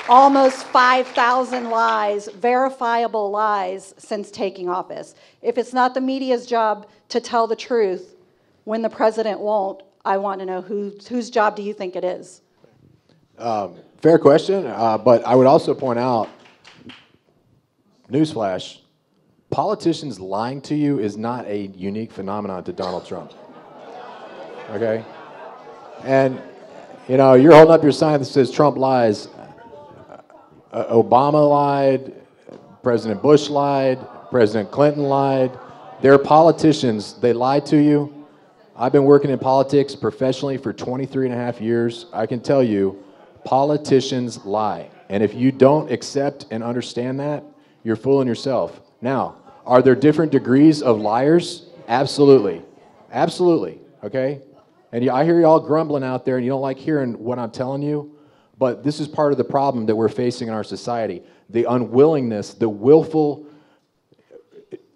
almost five thousand lies, verifiable lies, since taking office? If it's not the media's job to tell the truth when the president won't, I want to know who, whose job do you think it is? Um, fair question, uh, but I would also point out, newsflash, politicians lying to you is not a unique phenomenon to Donald Trump, okay? And, you know, you're holding up your sign that says Trump lies. Uh, Obama lied. President Bush lied. President Clinton lied. They're politicians. They lie to you. I've been working in politics professionally for twenty-three and a half years. I can tell you, politicians lie. And if you don't accept and understand that, you're fooling yourself. Now, are there different degrees of liars? Absolutely. Absolutely. Okay? And I hear you all grumbling out there, and you don't like hearing what I'm telling you, but this is part of the problem that we're facing in our society. The unwillingness, the willful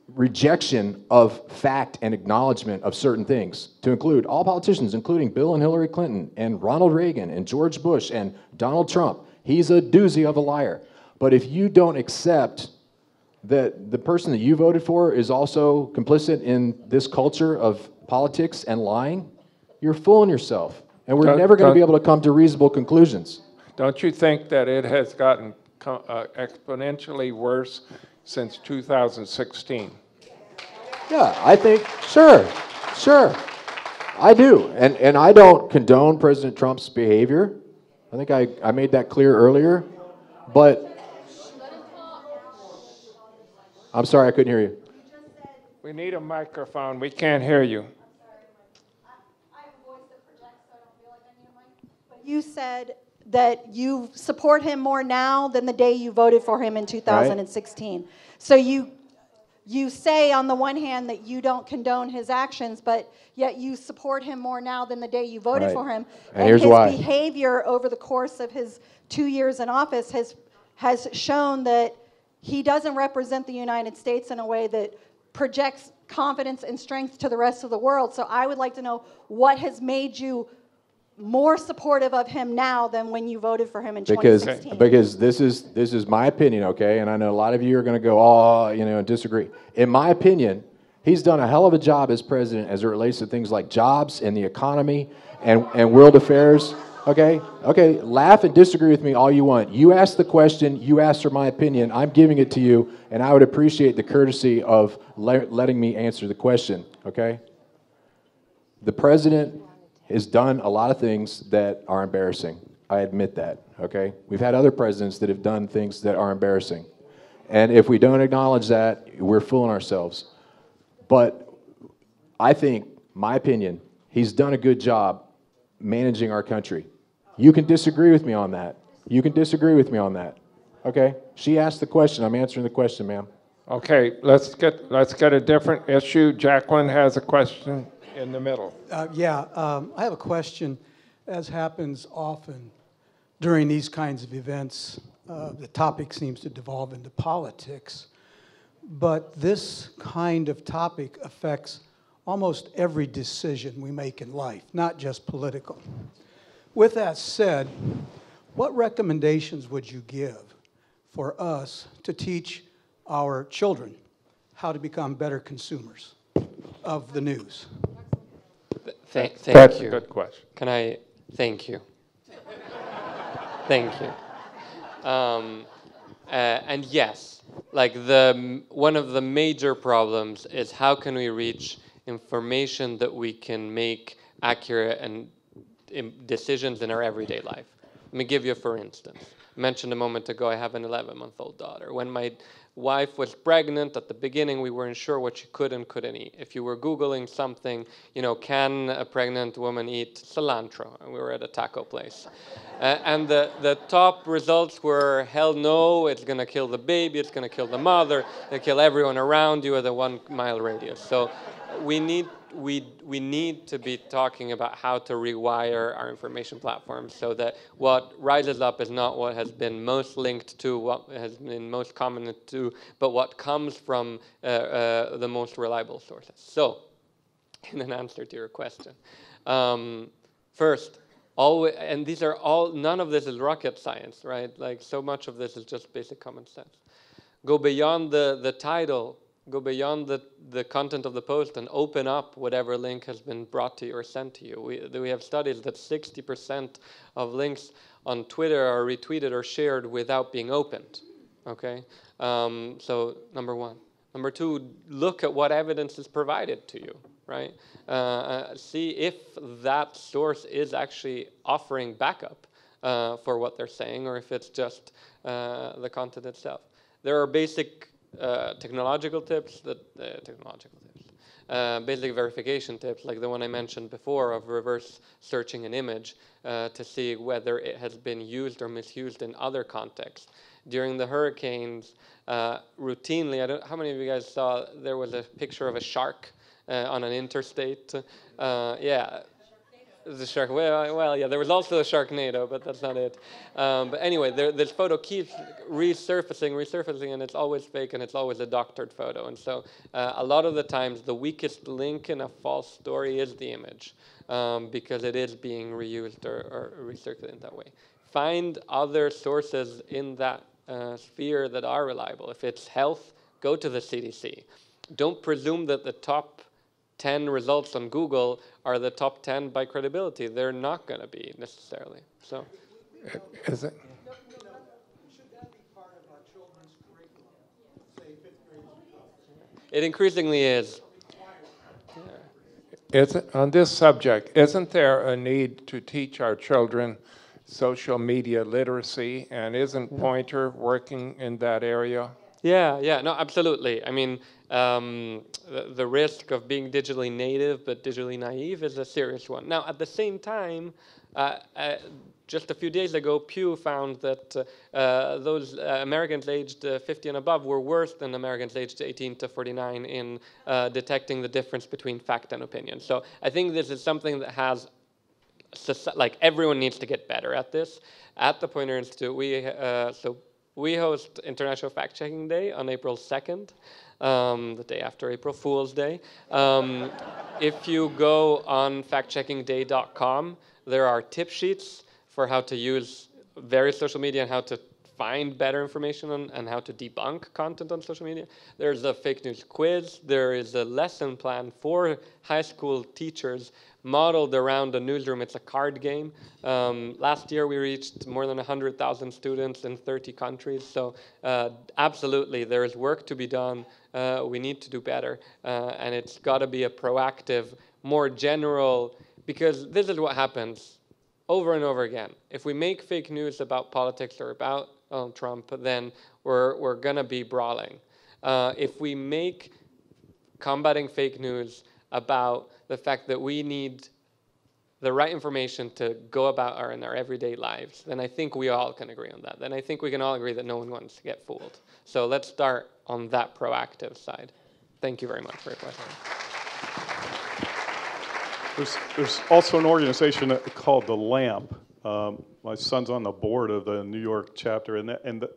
rejection of fact and acknowledgement of certain things, to include all politicians, including Bill and Hillary Clinton and Ronald Reagan and George Bush and Donald Trump. He's a doozy of a liar. But if you don't accept that the person that you voted for is also complicit in this culture of politics and lying, you're fooling yourself, and we're don't, never going to be able to come to reasonable conclusions. Don't you think that it has gotten co uh, exponentially worse since two thousand sixteen? Yeah, I think, sure, sure, I do. And, and I don't condone President Trump's behavior. I think I, I made that clear earlier, but... I'm sorry, I couldn't hear you. We need a microphone. We can't hear you. You said that you support him more now than the day you voted for him in two thousand sixteen. Right. So you, you say on the one hand that you don't condone his actions, but yet you support him more now than the day you voted right. for him. And, and here's his why. behavior over the course of his two years in office has has shown that he doesn't represent the United States in a way that projects confidence and strength to the rest of the world. So I would like to know what has made you more supportive of him now than when you voted for him in twenty sixteen. Because, because this is this is my opinion, okay? And I know a lot of you are going to go, oh, you know, disagree. In my opinion, he's done a hell of a job as president as it relates to things like jobs and the economy and, and world affairs, okay? Okay, laugh and disagree with me all you want. You asked the question, you asked for my opinion, I'm giving it to you, and I would appreciate the courtesy of le- letting me answer the question, okay? The president has done a lot of things that are embarrassing. I admit that, okay? We've had other presidents that have done things that are embarrassing. And if we don't acknowledge that, we're fooling ourselves. But I think, my opinion, he's done a good job managing our country. You can disagree with me on that. You can disagree with me on that, okay? She asked the question, I'm answering the question, ma'am. Okay, let's get, let's get a different issue. Jacqueline has a question. In the middle. Uh, yeah, um, I have a question. As happens often during these kinds of events, uh, the topic seems to devolve into politics, but this kind of topic affects almost every decision we make in life, not just political. With that said, what recommendations would you give for us to teach our children how to become better consumers of the news? Th thank That's you. That's a good question. Can I? Thank you. Thank you. Um, uh, and yes, like the one of the major problems is how can we reach information that we can make accurate and um, decisions in our everyday life. Let me give you, for instance, I mentioned a moment ago, I have an eleven-month-old daughter. When my wife was pregnant at the beginning, we weren't sure what she could and couldn't eat. If you were Googling something, you know, can a pregnant woman eat cilantro? And we were at a taco place. uh, and the, the top results were, hell no, it's going to kill the baby, it's going to kill the mother, it'll kill everyone around you at a one-mile radius. So we need, we, we need to be talking about how to rewire our information platforms so that what rises up is not what has been most linked to, what has been most commented to, but what comes from uh, uh, the most reliable sources. So, in an answer to your question, um, first, always, and these are all, none of this is rocket science, right? Like, so much of this is just basic common sense. Go beyond the, the title, go beyond the, the content of the post and open up whatever link has been brought to you or sent to you. We, we have studies that sixty percent of links on Twitter are retweeted or shared without being opened, okay? Um, so number one. Number two, look at what evidence is provided to you, right? Uh, uh, see if that source is actually offering backup uh, for what they're saying or if it's just uh, the content itself. There are basic uh, technological tips, that, uh, technological tips, uh, basic verification tips like the one I mentioned before of reverse searching an image uh, to see whether it has been used or misused in other contexts. During the hurricanes, uh, routinely, I don't, how many of you guys saw there was a picture of a shark uh, on an interstate? Uh, yeah, the shark, well, well, yeah, there was also a Sharknado, but that's not it. Um, but anyway, there, this photo keeps resurfacing, resurfacing, and it's always fake, and it's always a doctored photo. And so uh, a lot of the times, the weakest link in a false story is the image, um, because it is being reused or, or recirculated in that way. Find other sources in that Uh, sphere that are reliable. If it's health, go to the C D C. Don't presume that the top ten results on Google are the top ten by credibility. They're not going to be necessarily. So, is it? No, no, no. Should that be part of our children's curriculum? Say fifth grade or college? It increasingly is. Yeah. It's, on this subject, isn't there a need to teach our children social media literacy, and isn't Poynter working in that area? Yeah, yeah, no, absolutely. I mean, um, the, the risk of being digitally native but digitally naive is a serious one. Now, at the same time, uh, uh, Just a few days ago, Pew found that uh, those uh, Americans aged uh, fifty and above were worse than Americans aged eighteen to forty-nine in uh, detecting the difference between fact and opinion. So I think this is something that has, like, everyone needs to get better at this. At the Poynter Institute, we, uh, so we host International Fact-Checking Day on April second. Um, the day after April Fool's Day. Um, if you go on fact checking day dot com, there are tip sheets for how to use various social media and how to find better information on, and how to debunk content on social media. There's a fake news quiz. There is a lesson plan for high school teachers modeled around a newsroom. It's a card game. Um, last year, we reached more than one hundred thousand students in thirty countries. So uh, absolutely, there is work to be done. Uh, we need to do better. Uh, and it's got to be a proactive, more general, because this is what happens over and over again. If we make fake news about politics or about Donald Trump, then we're, we're going to be brawling. Uh, if we make combating fake news about the fact that we need the right information to go about our in our everyday lives, then I think we all can agree on that. Then I think we can all agree that no one wants to get fooled. So let's start on that proactive side. Thank you very much for your question. There's, there's also an organization called The Lamp. Um, my son's on the board of the New York chapter, and, the, and the,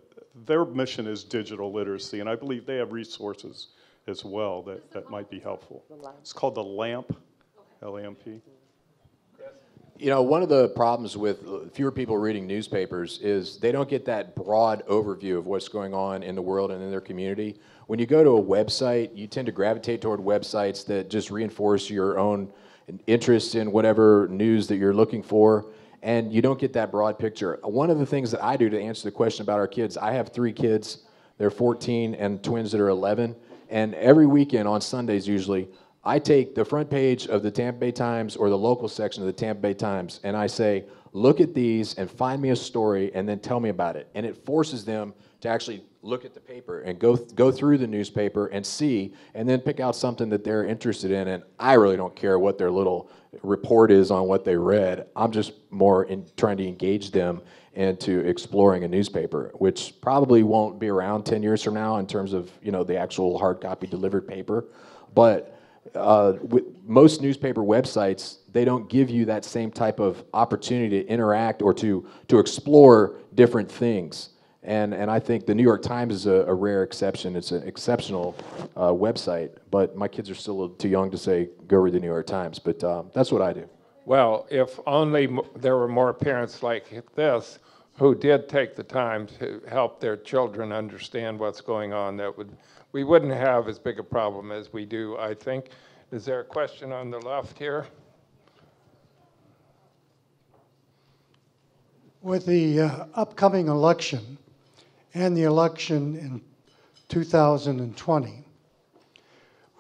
their mission is digital literacy, and I believe they have resources as well that, that might be helpful. It's called The Lamp, L A M P. You know, one of the problems with fewer people reading newspapers is they don't get that broad overview of what's going on in the world and in their community. When you go to a website, you tend to gravitate toward websites that just reinforce your own interests in whatever news that you're looking for, and you don't get that broad picture. One of the things that I do to answer the question about our kids, I have three kids. They're fourteen and twins that are eleven. And every weekend, on Sundays usually, I take the front page of the Tampa Bay Times or the local section of the Tampa Bay Times, and I say, look at these and find me a story and then tell me about it. And it forces them to actually look at the paper and go, th go through the newspaper and see, and then pick out something that they're interested in. And I really don't care what their little report is on what they read. I'm just more in trying to engage them into exploring a newspaper, which probably won't be around ten years from now in terms of, you know, the actual hard copy delivered paper. But uh, with most newspaper websites, they don't give you that same type of opportunity to interact or to, to explore different things. And, and I think the New York Times is a, a rare exception. It's an exceptional uh, website, but my kids are still too young to say, go read the New York Times, but um, that's what I do. Well, if only m there were more parents like this who did take the time to help their children understand what's going on, that would, we wouldn't have as big a problem as we do, I think. Is there a question on the left here? With the uh, upcoming election and the election in two thousand twenty,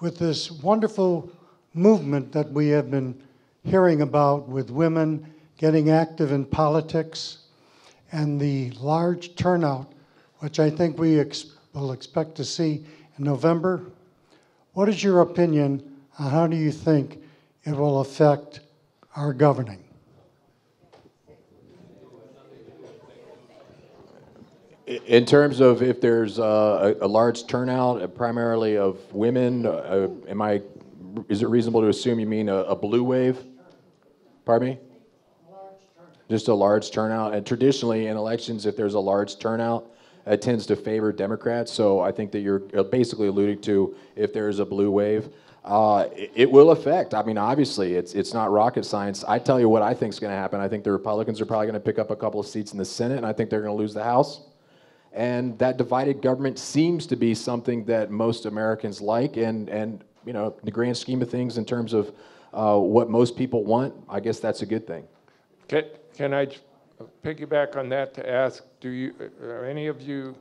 with this wonderful movement that we have been hearing about with women getting active in politics, and the large turnout, which I think we ex will expect to see in November. What is your opinion on how do you think it will affect our governing? In terms of if there's a, a large turnout, primarily of women, uh, am I, is it reasonable to assume you mean a, a blue wave? Pardon me? Just a large turnout. And traditionally in elections, if there's a large turnout, it tends to favor Democrats. So I think that you're basically alluding to if there is a blue wave. Uh, it, it will affect. I mean, obviously, it's it's not rocket science. I tell you what I think is going to happen. I think the Republicans are probably going to pick up a couple of seats in the Senate, and I think they're going to lose the House. And that divided government seems to be something that most Americans like. And, and you know, the grand scheme of things in terms of uh, what most people want, I guess that's a good thing. Okay. Can I piggyback on that to ask, do you, are any of you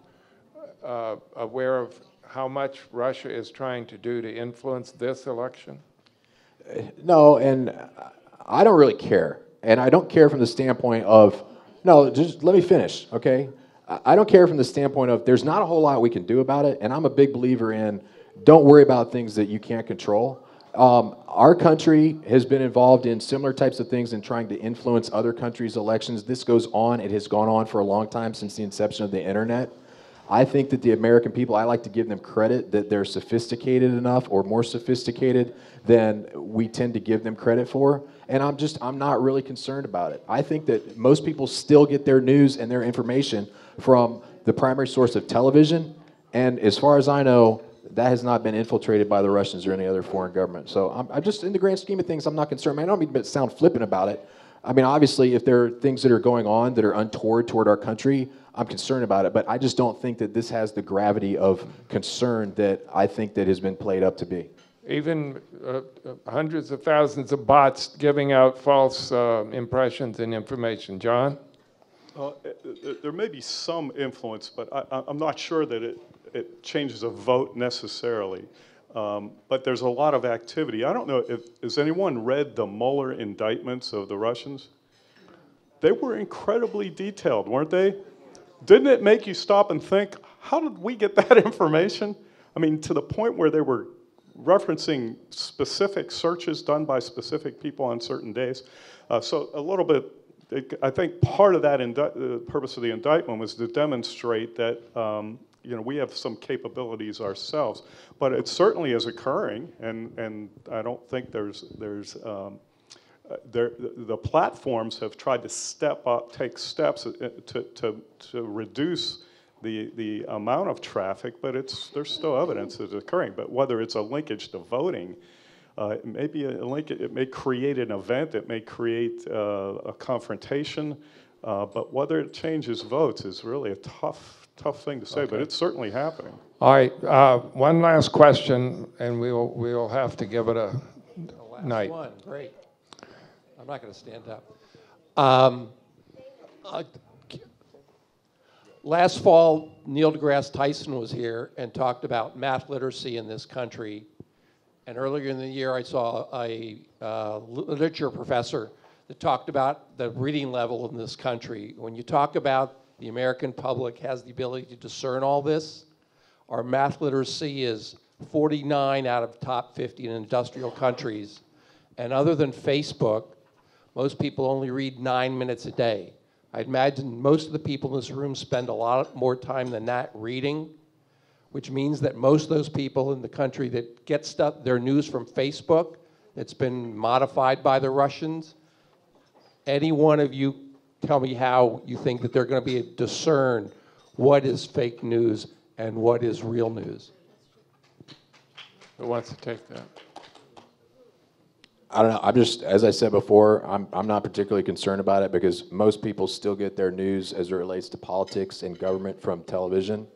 uh, aware of how much Russia is trying to do to influence this election? No, and I don't really care. And I don't care from the standpoint of, no, just let me finish, okay? I don't care from the standpoint of there's not a whole lot we can do about it, and I'm a big believer in don't worry about things that you can't control. Um, our country has been involved in similar types of things and trying to influence other countries' elections. This goes on. It has gone on for a long time since the inception of the internet. I think that the American people, I like to give them credit that they're sophisticated enough or more sophisticated than we tend to give them credit for. And I'm just, I'm not really concerned about it. I think that most people still get their news and their information from the primary source of television. And as far as I know, that has not been infiltrated by the Russians or any other foreign government. So I'm, I'm just, in the grand scheme of things, I'm not concerned. I don't mean to sound flippant about it. I mean, obviously, if there are things that are going on that are untoward toward our country, I'm concerned about it, but I just don't think that this has the gravity of concern that I think that has been played up to be. Even uh, hundreds of thousands of bots giving out false uh, impressions and information. John? Uh, there may be some influence, but I, I'm not sure that it, it changes a vote necessarily. Um, but there's a lot of activity. I don't know, if, has anyone read the Mueller indictments of the Russians? They were incredibly detailed, weren't they? Didn't it make you stop and think, how did we get that information? I mean, to the point where they were referencing specific searches done by specific people on certain days. Uh, so a little bit, it, I think part of that, the purpose of the indictment was to demonstrate that um, you know, we have some capabilities ourselves. But it certainly is occurring, and, and I don't think there's, there's um, There, the platforms have tried to step up, take steps to, to, to reduce the, the amount of traffic, but it's, there's still evidence that it's occurring. But whether it's a linkage to voting, uh, it may be a link, it may create an event, it may create uh, a confrontation, uh, but whether it changes votes is really a tough, tough thing to say, okay. But it's certainly happening. All right, uh, one last question, and we'll, we'll have to give it a the last night. One, great. I'm not going to stand up. Um, uh, last fall, Neil deGrasse Tyson was here and talked about math literacy in this country. And earlier in the year, I saw a uh, literature professor that talked about the reading level in this country. When you talk about the American public has the ability to discern all this, our math literacy is forty-nine out of top fifty in industrial countries. And other than Facebook, most people only read nine minutes a day. I imagine most of the people in this room spend a lot more time than that reading, which means that most of those people in the country that get stuff, their news from Facebook, that's been modified by the Russians, any one of you tell me how you think that they're going to be able to discern what is fake news and what is real news. Who wants to take that? I don't know. I'm just, as I said before, I'm, I'm not particularly concerned about it because most people still get their news as it relates to politics and government from television.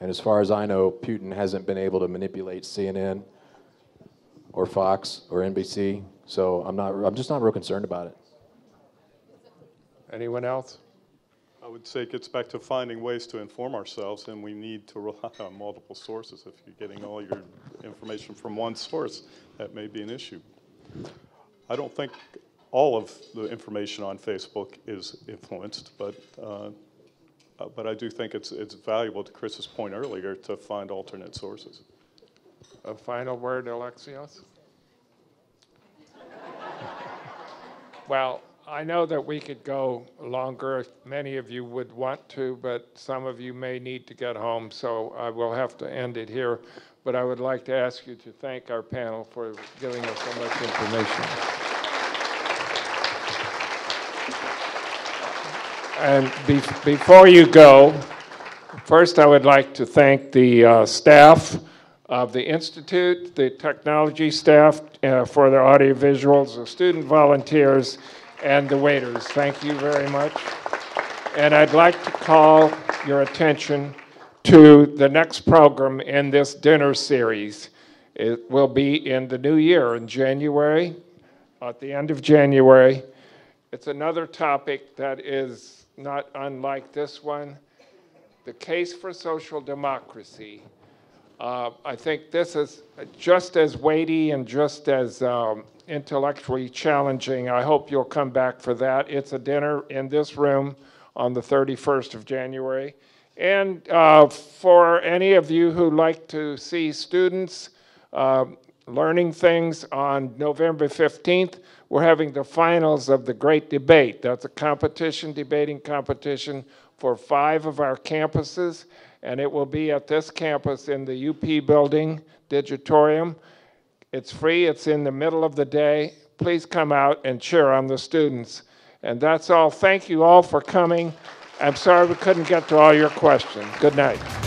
And as far as I know, Putin hasn't been able to manipulate C N N or Fox or N B C. So I'm not, I'm just not real concerned about it. Anyone else? I would say it gets back to finding ways to inform ourselves, and we need to rely on multiple sources. If you're getting all your information from one source, that may be an issue. I don't think all of the information on Facebook is influenced, but uh, but I do think it's it's valuable, to Chris's point earlier, to find alternate sources. A final word, Alexios? Well, I know that we could go longer. Many of you would want to, but some of you may need to get home, so I will have to end it here. But I would like to ask you to thank our panel for giving us so much information. And be before you go, first I would like to thank the uh, staff of the Institute, the technology staff uh, for their audiovisuals, the student volunteers, and the waiters. Thank you very much. And I'd like to call your attention to the next program in this dinner series. It will be in the new year, in January, at the end of January. It's another topic that is not unlike this one, the case for social democracy. Uh, I think this is just as weighty and just as um, intellectually challenging. I hope you'll come back for that. It's a dinner in this room on the thirty-first of January. And uh, for any of you who like to see students, uh, learning things on November fifteenth. We're having the finals of the Great Debate. That's a competition, debating competition for five of our campuses, and it will be at this campus in the U P building, Digitorium. It's free, it's in the middle of the day. Please come out and cheer on the students. And that's all. Thank you all for coming. I'm sorry we couldn't get to all your questions. Good night.